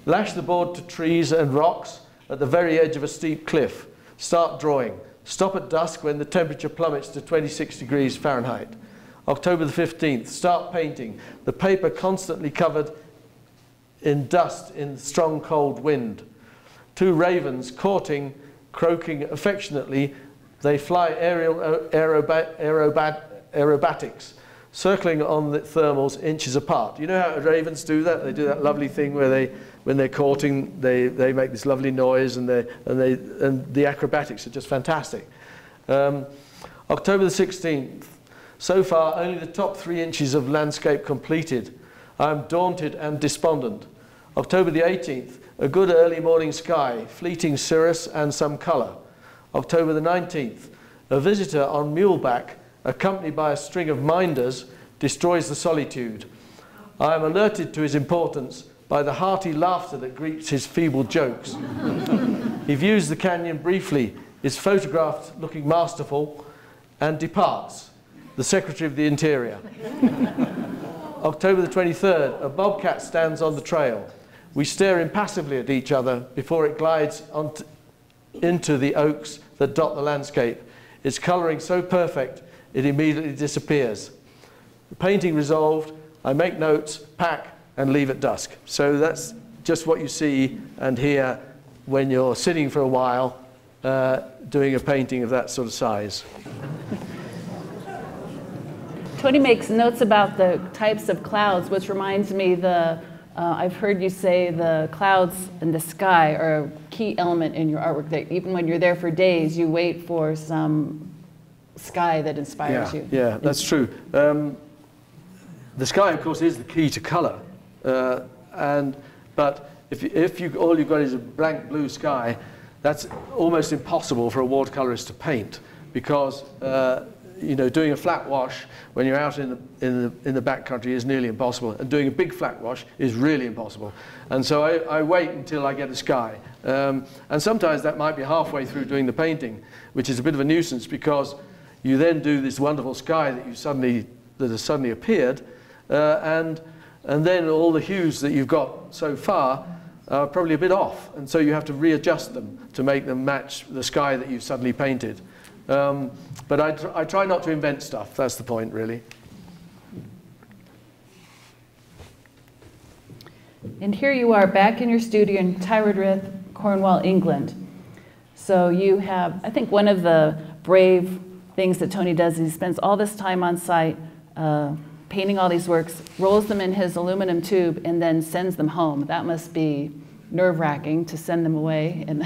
Lash the board to trees and rocks at the very edge of a steep cliff. Start drawing. Stop at dusk when the temperature plummets to 26 degrees Fahrenheit. October the 15th, start painting. The paper constantly covered in dust in strong cold wind. 2 ravens courting, croaking affectionately, they fly aerial aerobatics, circling on the thermals inches apart. You know how ravens do that? They do that lovely thing where they, when they're courting, they make this lovely noise, and the acrobatics are just fantastic. October the 16th, so far only the top 3 inches of landscape completed. I am daunted and despondent. October the 18th, a good early morning sky, fleeting cirrus and some colour. October the 19th, a visitor on muleback, accompanied by a string of minders, destroys the solitude. I am alerted to his importance by the hearty laughter that greets his feeble jokes. He views the canyon briefly, is photographed looking masterful, and departs, the Secretary of the Interior. October the 23rd, a bobcat stands on the trail. We stare impassively at each other before it glides into the oaks that dot the landscape. Its colouring so perfect, it immediately disappears. The painting resolved, I make notes, pack, and leave at dusk. So that's just what you see and hear when you're sitting for a while doing a painting of that sort of size. Tony makes notes about the types of clouds, which reminds me I've heard you say the clouds in the sky are a key element in your artwork, that even when you're there for days, you wait for some sky that inspires you. Yeah, that's true. The sky, of course, is the key to color. But if all you've got is a blank blue sky, that's almost impossible for a watercolorist to paint, because you know, doing a flat wash when you're out in the backcountry is nearly impossible, and doing a big flat wash is really impossible. And so I wait until I get a sky, and sometimes that might be halfway through doing the painting, which is a bit of a nuisance because you then do this wonderful sky that has suddenly appeared, and then all the hues that you've got so far are probably a bit off, and so you have to readjust them to make them match the sky that you've suddenly painted. But I try not to invent stuff. That's the point, really. And here you are back in your studio in Tyrodrith, Cornwall, England. So you have, I think, one of the brave things that Tony does is he spends all this time on site painting all these works, rolls them in his aluminum tube, and then sends them home. That must be nerve-wracking to send them away, and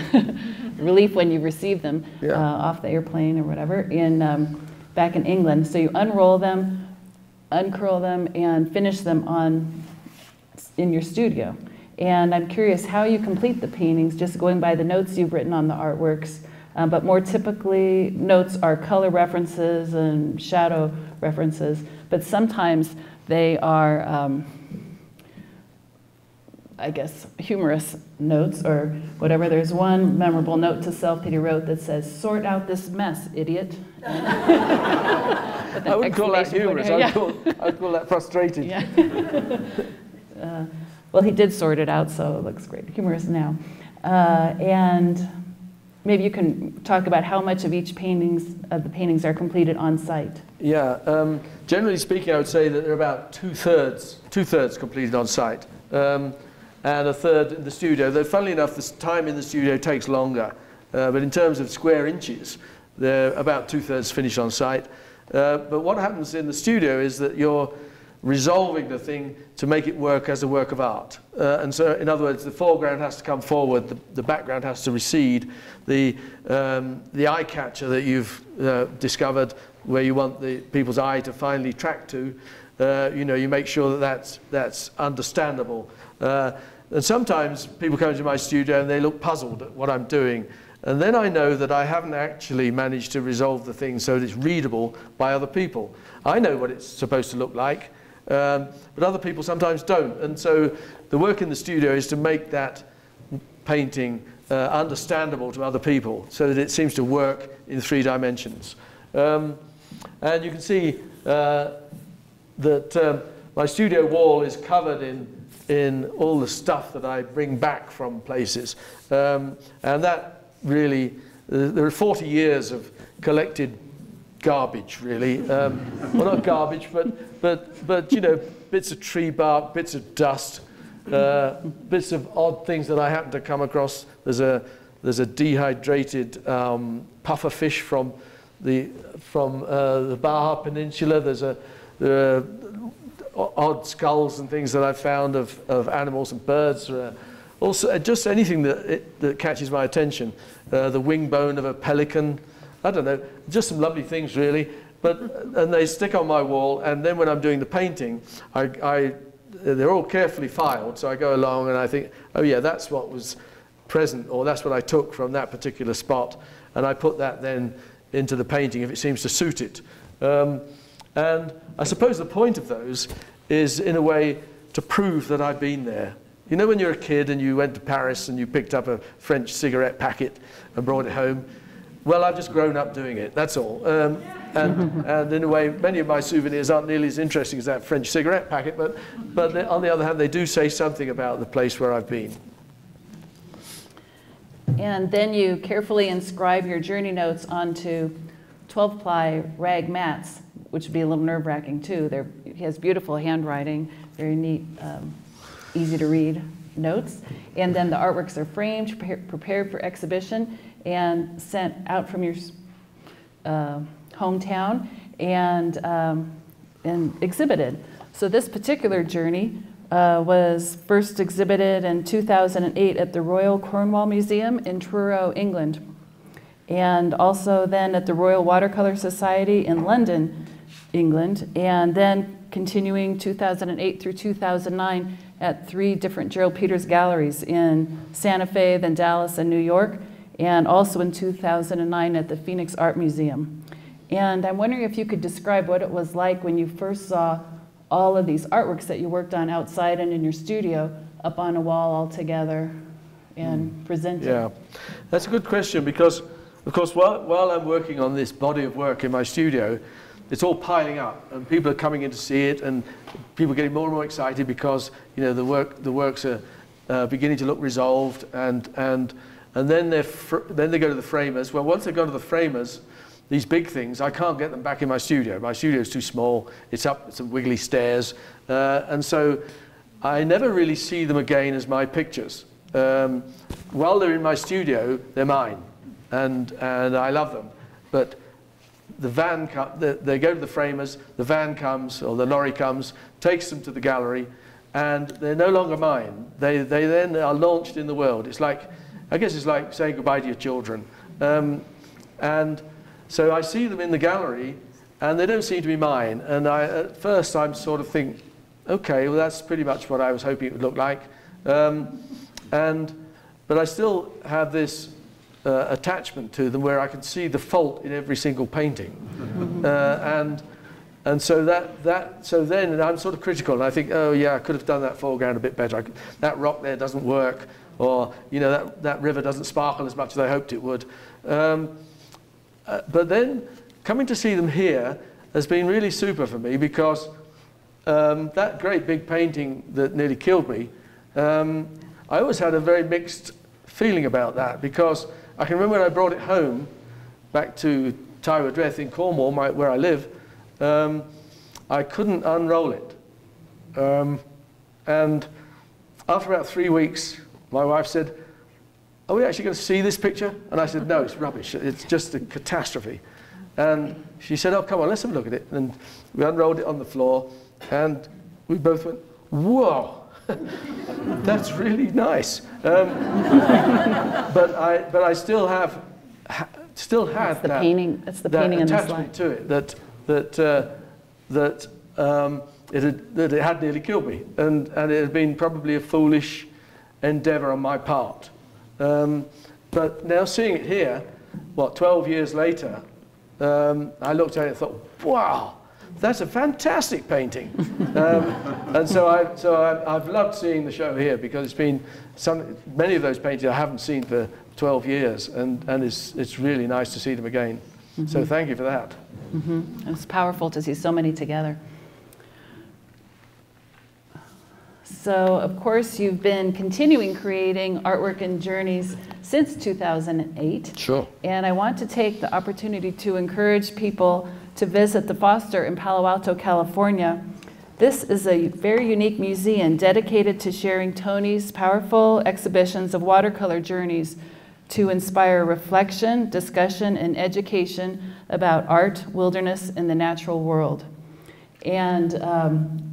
relief when you receive them off the airplane or whatever back in England. So you unroll them, uncurl them, and finish them in your studio. And I'm curious how you complete the paintings, just going by the notes you've written on the artworks, but more typically notes are color references and shadow references, but sometimes they are I guess, humorous notes or whatever. There's one memorable note to self that he wrote that says, "Sort out this mess, idiot." I wouldn't call that humorous. I'd call that frustrated. Yeah. Well, he did sort it out, so it looks great. Humorous now. And maybe you can talk about how much of the paintings are completed on site. Yeah. Generally speaking, I would say that they're about two-thirds completed on site. And a third in the studio, though funnily enough, the time in the studio takes longer. But in terms of square inches, they're about two-thirds finished on site. But what happens in the studio is that you're resolving the thing to make it work as a work of art. And so, in other words, the foreground has to come forward, the background has to recede, the eye catcher that you've discovered, where you want the people's eye to finally track to, you know, you make sure that that's understandable. And sometimes people come to my studio and they look puzzled at what I'm doing. And then I know that I haven't actually managed to resolve the thing so that it's readable by other people. I know what it's supposed to look like, but other people sometimes don't. And so the work in the studio is to make that painting understandable to other people so that it seems to work in three dimensions. And you can see that my studio wall is covered in all the stuff that I bring back from places. And that really, there are 40 years of collected garbage, really. Well, not garbage, but you know, bits of tree bark, bits of dust, bits of odd things that I happen to come across. There's a dehydrated puffer fish from the Baja Peninsula. There are odd skulls and things that I've found of animals and birds. Also, just anything that catches my attention. The wing bone of a pelican. I don't know, just some lovely things really. And they stick on my wall, and then when I'm doing the painting, they're all carefully filed, so I go along and I think, oh yeah, that's what was present, or that's what I took from that particular spot, and I put that then into the painting if it seems to suit it. And I suppose the point of those is, in a way, to prove that I've been there. You know, when you're a kid and you went to Paris and you picked up a French cigarette packet and brought it home? Well, I've just grown up doing it, that's all. And in a way, many of my souvenirs aren't nearly as interesting as that French cigarette packet, but on the other hand, they do say something about the place where I've been. And then you carefully inscribe your journey notes onto 12-ply rag mats, which would be a little nerve-wracking, too. It has beautiful handwriting, very neat. Easy to read notes, and then the artworks are framed, prepared for exhibition, and sent out from your hometown and exhibited. So this particular journey was first exhibited in 2008 at the Royal Cornwall Museum in Truro, England, and also then at the Royal Watercolor Society in London, England, and then continuing 2008 through 2009 at 3 different Gerald Peters galleries in Santa Fe, then Dallas, and New York, and also in 2009 at the Phoenix Art Museum. And I'm wondering if you could describe what it was like when you first saw all of these artworks that you worked on outside and in your studio up on a wall all together and presented. Yeah, that's a good question because, of course, while I'm working on this body of work in my studio, it's all piling up, and people are coming in to see it, and people are getting more and more excited because, you know, the works are beginning to look resolved, and then they go to the framers. Well, once they go to the framers, these big things, I can't get them back in my studio. My studio's too small. It's up some wiggly stairs, and so I never really see them again as my pictures. While they're in my studio, they're mine, and I love them, but. They go to the framers, the van comes, or the lorry comes, takes them to the gallery, and they're no longer mine. They then are launched in the world. It's like, I guess it's like saying goodbye to your children. And so I see them in the gallery, and they don't seem to be mine. And at first I'm sort of think, okay, well that's pretty much what I was hoping it would look like. But I still have this attachment to them where I can see the fault in every single painting. And so so then I'm sort of critical, and I think, oh yeah, I could have done that foreground a bit better. That rock there doesn't work, or you know, that river doesn't sparkle as much as I hoped it would. But then coming to see them here has been really super for me because that great big painting that nearly killed me, I always had a very mixed feeling about that because I can remember when I brought it home back to Tyward Dreth in Cornwall, where I live, I couldn't unroll it. And after about 3 weeks, my wife said, "Are we actually going to see this picture?" And I said, "No, it's rubbish. It's just a catastrophe." And she said, oh, come on, let's have a look at it. And we unrolled it on the floor, and we both went, whoa, that's really nice. But I still had that painting. That's the painting in the slide. To it that it had nearly killed me, and it had been probably a foolish endeavor on my part. But now seeing it here, what, 12 years later, I looked at it and thought, wow, that's a fantastic painting. And so I've loved seeing the show here, because it's been many of those paintings I haven't seen for 12 years, and it's really nice to see them again. Mm-hmm. So thank you for that. Mm-hmm. It's powerful to see so many together. So, of course, you've been continuing creating artwork and journeys since 2008. Sure. And I want to take the opportunity to encourage people to visit the Foster in Palo Alto, California. This is a very unique museum dedicated to sharing Tony's powerful exhibitions of watercolor journeys to inspire reflection, discussion, and education about art, wilderness, and the natural world. And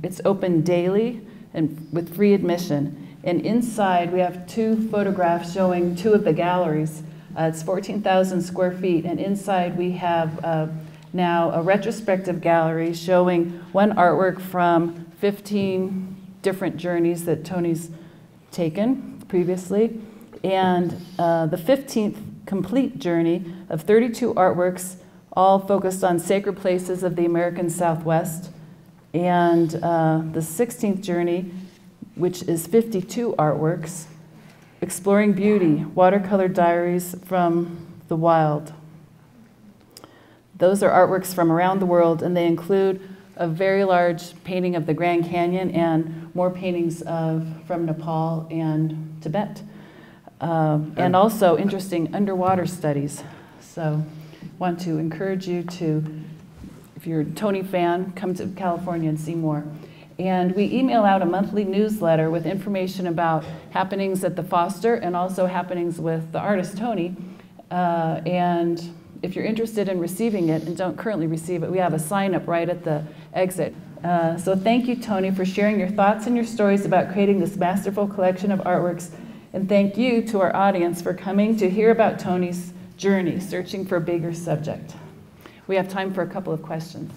it's open daily and with free admission. And inside, we have two photographs showing two of the galleries. It's 14,000 square feet, and inside we have now a retrospective gallery showing one artwork from 15 different journeys that Tony's taken previously. And the 15th complete journey of 32 artworks, all focused on sacred places of the American Southwest. And the 16th journey, which is 52 artworks, exploring beauty, watercolor diaries from the wild. Those are artworks from around the world, and they include a very large painting of the Grand Canyon and more paintings from Nepal and Tibet. And also interesting underwater studies. So want to encourage you to, if you're a Tony fan, come to California and see more. And we email out a monthly newsletter with information about happenings at the Foster and also happenings with the artist Tony. And if you're interested in receiving it and don't currently receive it, we have a sign up right at the exit. So thank you, Tony, for sharing your thoughts and your stories about creating this masterful collection of artworks. And thank you to our audience for coming to hear about Tony's journey, searching for a bigger subject. We have time for a couple of questions.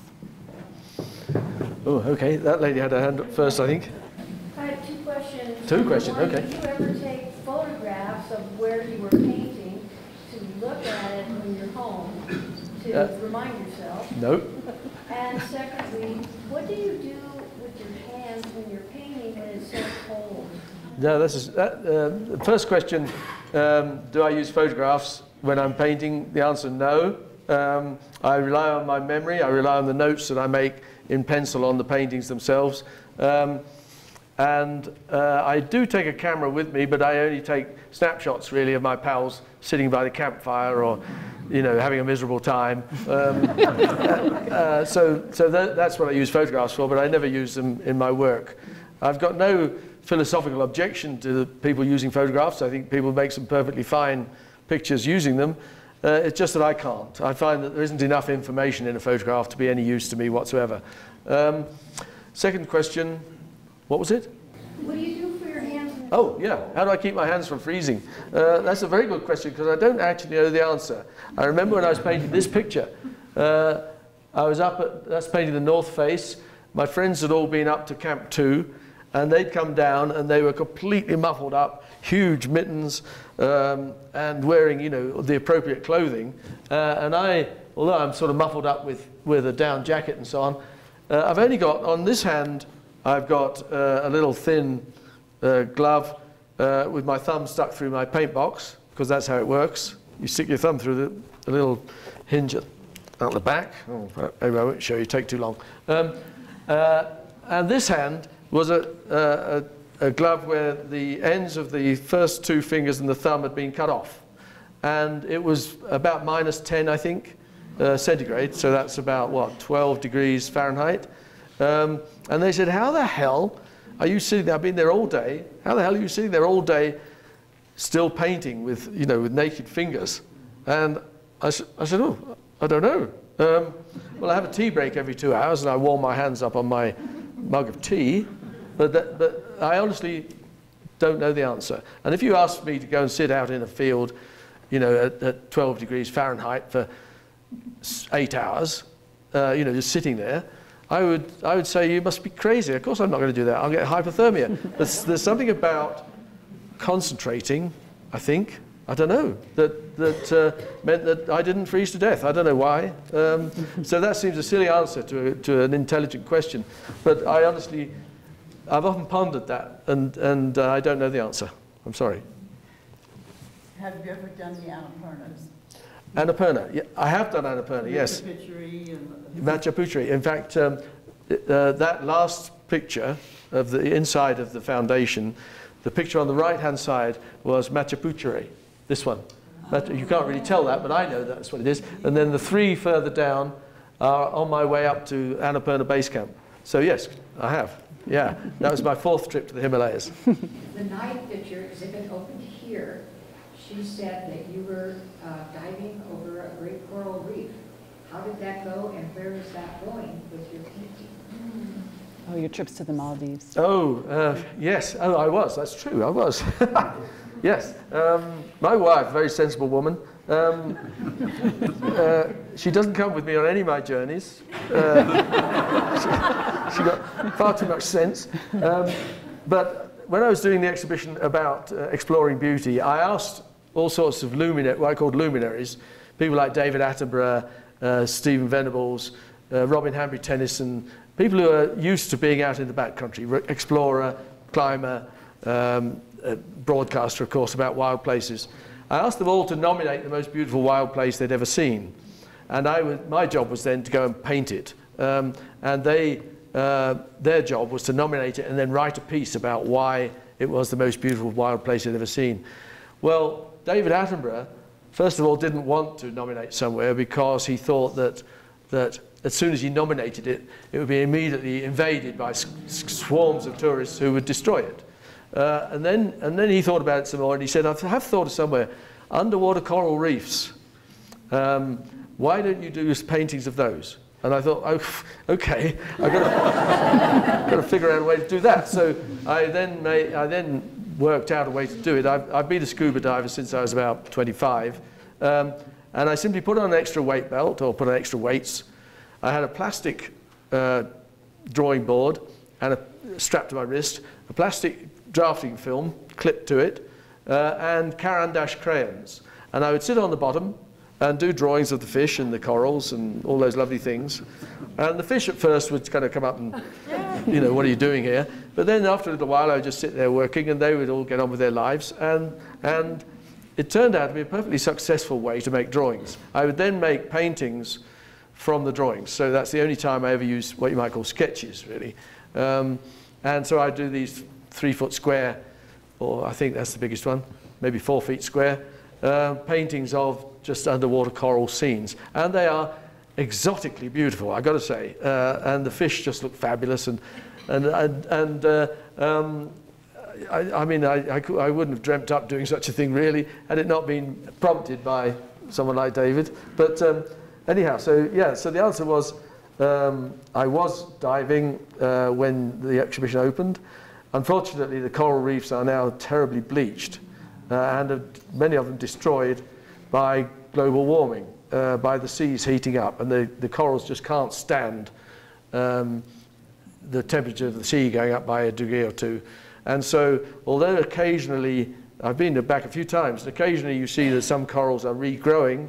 Oh, okay. That lady had her hand up first, I think. I had two questions. Two questions, okay. Did you ever take photographs of where you were painting to look at it when you're home to remind yourself? No. And secondly, what do you do with your hands when you're painting when it's so cold? No, this is the first question. Do I use photographs when I'm painting? The answer, no. I rely on my memory. I rely on the notes that I make in pencil on the paintings themselves. I do take a camera with me, but I only take snapshots, really, of my pals sitting by the campfire or, you know, having a miserable time. So that's what I use photographs for, but I never use them in my work. I've got no philosophical objection to the people using photographs. I think people make some perfectly fine pictures using them. It's just that I can't. I find that there isn't enough information in a photograph to be any use to me whatsoever. Second question, what was it? What do you do for your hands? Oh, yeah. How do I keep my hands from freezing? That's a very good question, because I don't actually know the answer. I remember when I was painting this picture, I was up at, that's painting the north face. My friends had all been up to Camp 2, and they'd come down, and they were completely muffled up, huge mittens, and wearing, you know, the appropriate clothing. And I, although I'm sort of muffled up with a down jacket and so on, I've only got, on this hand, I've got a little thin glove with my thumb stuck through my paint box, because that's how it works. You stick your thumb through the little hinge at the back. Oh, maybe I won't show you, take too long. And this hand was a glove where the ends of the first two fingers and the thumb had been cut off. And it was about -10, I think, centigrade. So that's about, what, 12 degrees Fahrenheit. And they said, how the hell are you sitting there? I've been there all day. How the hell are you sitting there all day still painting with, you know, with naked fingers? And I said, oh, I don't know. Well, I have a tea break every 2 hours, and I warm my hands up on my mug of tea. But I honestly don't know the answer. And if you asked me to go and sit out in a field, you know, at 12 degrees Fahrenheit for 8 hours, you know, just sitting there, I would say you must be crazy. Of course I'm not going to do that. I'll get hypothermia. There's something about concentrating, I think, I don't know, that meant that I didn't freeze to death. I don't know why. So that seems a silly answer to an intelligent question. But I honestly, I've often pondered that, and I don't know the answer. I'm sorry. Have you ever done the Annapurnas? Annapurna. Yeah, I have done Annapurna, yes. Machu Picchu. In fact, that last picture of the inside of the foundation, the picture on the right-hand side was Machu Picchu. This one. You can't really tell that, but I know that's what it is. And then the three further down are on my way up to Annapurna Base Camp. So yes, I have. Yeah, that was my fourth trip to the Himalayas. The ninth picture exhibit opened here. She said that you were diving over a great coral reef. How did that go, and where is that going with your painting? Oh, your trips to the Maldives. Oh, yes. Oh, I was. That's true. I was. Yes. My wife, very sensible woman. She doesn't come with me on any of my journeys. She got far too much sense. But when I was doing the exhibition about exploring beauty, I asked all sorts of what I called luminaries, people like David Attenborough, Stephen Venables, Robin Hanbury Tennyson, people who are used to being out in the backcountry, explorer, climber, broadcaster, of course, about wild places. I asked them all to nominate the most beautiful wild place they'd ever seen. And my job was then to go and paint it. And their job was to nominate it and then write a piece about why it was the most beautiful wild place they'd ever seen. Well, David Attenborough, first of all, didn't want to nominate somewhere because he thought that as soon as he nominated it, it would be immediately invaded by swarms of tourists who would destroy it. And then he thought about it some more, and he said, I have thought of somewhere, underwater coral reefs. Why don't you do paintings of those? And I thought, oh, okay, I've got to figure out a way to do that. So I then worked out a way to do it. I've been a scuba diver since I was about 25. And I simply put on an extra weight belt, or put on extra weights. I had a plastic drawing board and strapped to my wrist, a plastic drafting film clipped to it, and Caran d'ache crayons. And I would sit on the bottom and do drawings of the fish and the corals and all those lovely things. And the fish at first would kind of come up and, you know, what are you doing here? But then after a little while, I would just sit there working, and they would all get on with their lives. And it turned out to be a perfectly successful way to make drawings. I would then make paintings from the drawings. So that's the only time I ever used what you might call sketches, really. And so I do these 3 foot square, or I think that's the biggest one, maybe 4 feet square, paintings of just underwater coral scenes. And they are exotically beautiful, I've got to say. And the fish just look fabulous. I mean, I wouldn't have dreamt up doing such a thing, really, had it not been prompted by someone like David. But anyhow, so yeah, so the answer was, I was diving when the exhibition opened. Unfortunately, the coral reefs are now terribly bleached and many of them destroyed by global warming, by the seas heating up, and the corals just can't stand the temperature of the sea going up by a degree or two. And so, although occasionally, I've been back a few times, and occasionally you see that some corals are regrowing,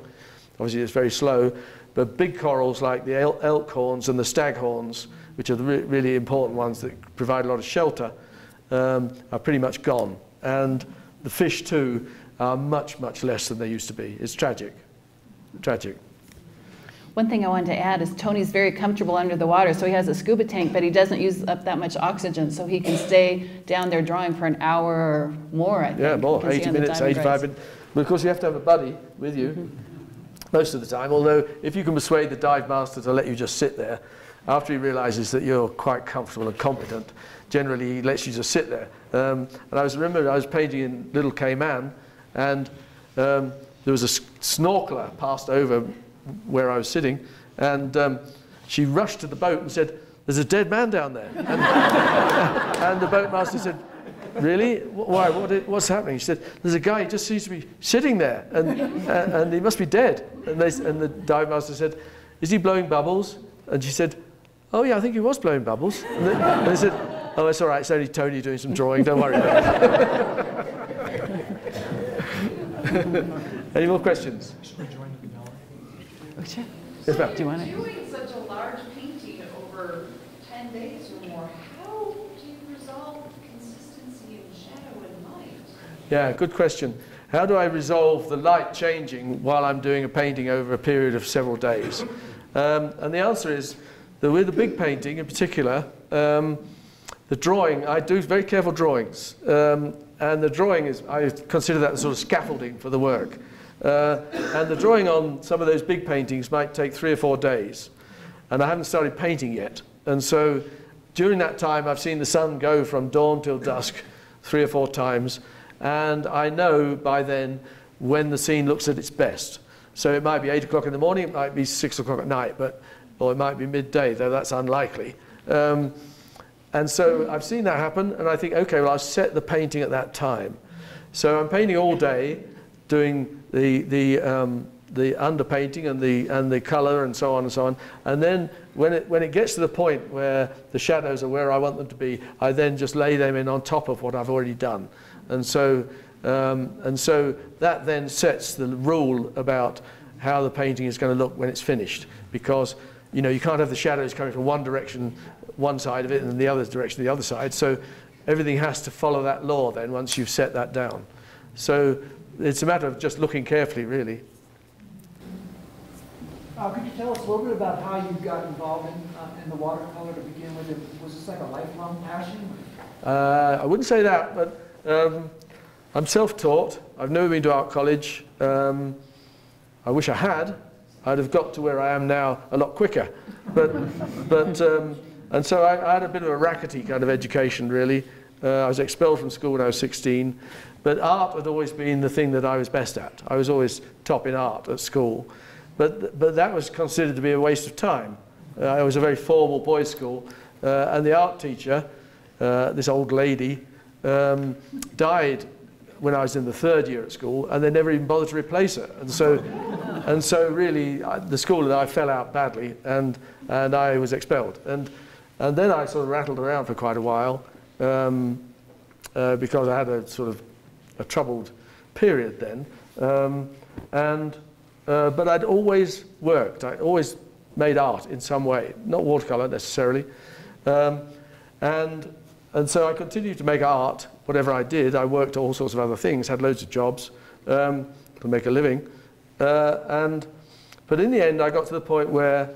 obviously it's very slow, but big corals like the elk horns and the stag horns, which are the really important ones that provide a lot of shelter, are pretty much gone. And the fish, too, are much, much less than they used to be. It's tragic. Tragic. One thing I wanted to add is Tony's very comfortable under the water, so he has a scuba tank, but he doesn't use up that much oxygen, so he can stay down there drawing for an hour or more, I think. Yeah, more, 80 minutes, 85 minutes. But of course, you have to have a buddy with you. Mm-hmm. Most of the time, although if you can persuade the dive master to let you just sit there, after he realizes that you're quite comfortable and competent, generally he lets you just sit there. And I remember I was painting in Little Cayman, and there was a snorkeler passed over where I was sitting, And she rushed to the boat and said, "There's a dead man down there." And, and the boatmaster said, "Really? Why? What's happening?" She said, "There's a guy, he just seems to be sitting there, and he must be dead." And the dive master said, "Is he blowing bubbles?" And she said, "Oh yeah, I think he was blowing bubbles." And they said, "Oh, it's all right, it's only Tony doing some drawing, don't worry about it." Any more questions? Should we join the gallery? Yes, ma'am. Do you want it? Doing such a large painting over 10 days or more, how do you resolve consistency in shadow and light? Yeah, good question. How do I resolve the light changing while I'm doing a painting over a period of several days? And the answer is that with a big painting in particular, the drawing, I do very careful drawings. And the drawing is, I consider that sort of scaffolding for the work. And the drawing on some of those big paintings might take 3 or 4 days. And I haven't started painting yet. And so during that time, I've seen the sun go from dawn till dusk 3 or 4 times. And I know by then when the scene looks at its best. So it might be 8 o'clock in the morning, it might be 6 o'clock at night, or it might be midday, though that's unlikely. And so I've seen that happen, and I think, okay, well, I'll set the painting at that time. So I'm painting all day, doing the underpainting and the color and so on. And then when it gets to the point where the shadows are where I want them to be, I then just lay them in on top of what I've already done. And so that then sets the rule about how the painting is going to look when it's finished, because you know you can't have the shadows coming from one direction, one side of it, and the other direction, the other side. So everything has to follow that law then once you've set that down. So it's a matter of just looking carefully, really. Could you tell us a little bit about how you got involved in the watercolor to begin with? Was this like a lifelong passion? I wouldn't say that, but I'm self-taught. I've never been to art college. I wish I had. I'd have got to where I am now a lot quicker. And so I had a bit of a rackety kind of education, really. I was expelled from school when I was 16. But art had always been the thing that I was best at. I was always top in art at school. But that was considered to be a waste of time. It was a very formal boys' school. And the art teacher, this old lady, died when I was in the 3rd year at school, and they never even bothered to replace her. And so really, the school that I fell out badly, and I was expelled. And then I sort of rattled around for quite a while, because I had a sort of a troubled period then. But I'd always worked. I always made art in some way, not watercolor necessarily. And so I continued to make art. Whatever I did, I worked all sorts of other things, had loads of jobs to make a living. But in the end, I got to the point where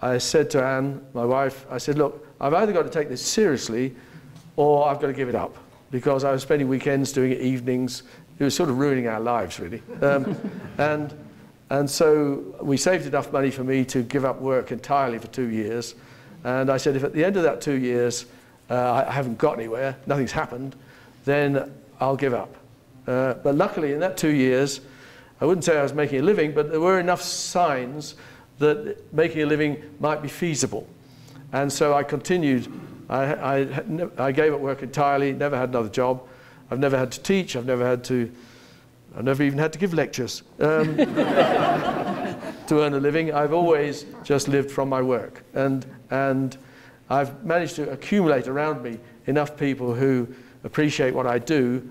I said to Anne, my wife, I said, "Look, I've either got to take this seriously or I've got to give it up," because I was spending weekends doing it, evenings. It was sort of ruining our lives, really. And so we saved enough money for me to give up work entirely for 2 years. And I said, if at the end of that 2 years I haven't got anywhere, nothing's happened, then I'll give up. But luckily, in that 2 years, I wouldn't say I was making a living, but there were enough signs that making a living might be feasible. And so I continued. I gave up work entirely, never had another job. I've never had to teach. I've never even had to give lectures to earn a living. I've always just lived from my work. And I've managed to accumulate around me enough people who appreciate what I do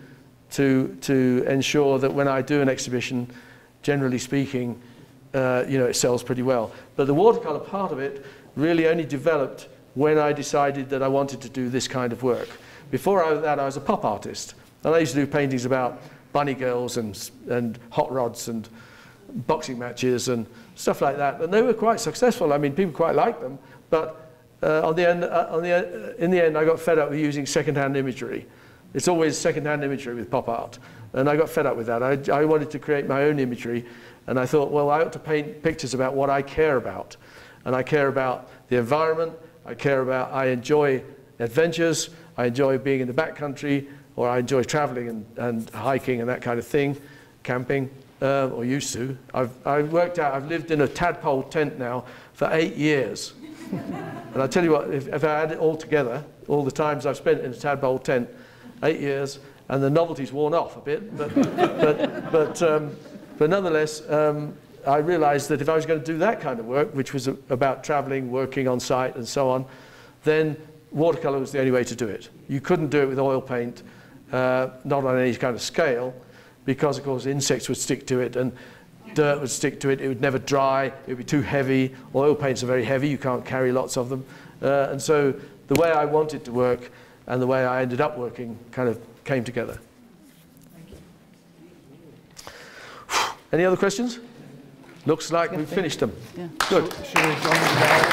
to ensure that when I do an exhibition, generally speaking, you know, it sells pretty well. But the watercolor part of it really only developed when I decided that I wanted to do this kind of work. Before that, I was a pop artist. And I used to do paintings about bunny girls and hot rods and boxing matches and stuff like that. And they were quite successful. I mean, people quite liked them. But in the end, I got fed up with using second-hand imagery. It's always second-hand imagery with pop art. And I got fed up with that. I wanted to create my own imagery. And I thought, well, I ought to paint pictures about what I care about. And I care about the environment. I enjoy adventures. I enjoy being in the backcountry, or I enjoy traveling and hiking and that kind of thing, camping. or used to. I worked out, I've lived in a tadpole tent now for 8 years. And I tell you what, if I had it all together, all the times I've spent in a tadpole tent, 8 years, and the novelty's worn off a bit, but, but nonetheless, I realized that if I was going to do that kind of work, which was about traveling, working on site, and so on, then watercolor was the only way to do it. You couldn't do it with oil paint, not on any kind of scale, because, of course, insects would stick to it, and dirt would stick to it. It would never dry. It would be too heavy. Oil paints are very heavy. You can't carry lots of them. And so the way I wanted to work and the way I ended up working kind of came together. Any other questions? Looks like we've finished them. Yeah. Good.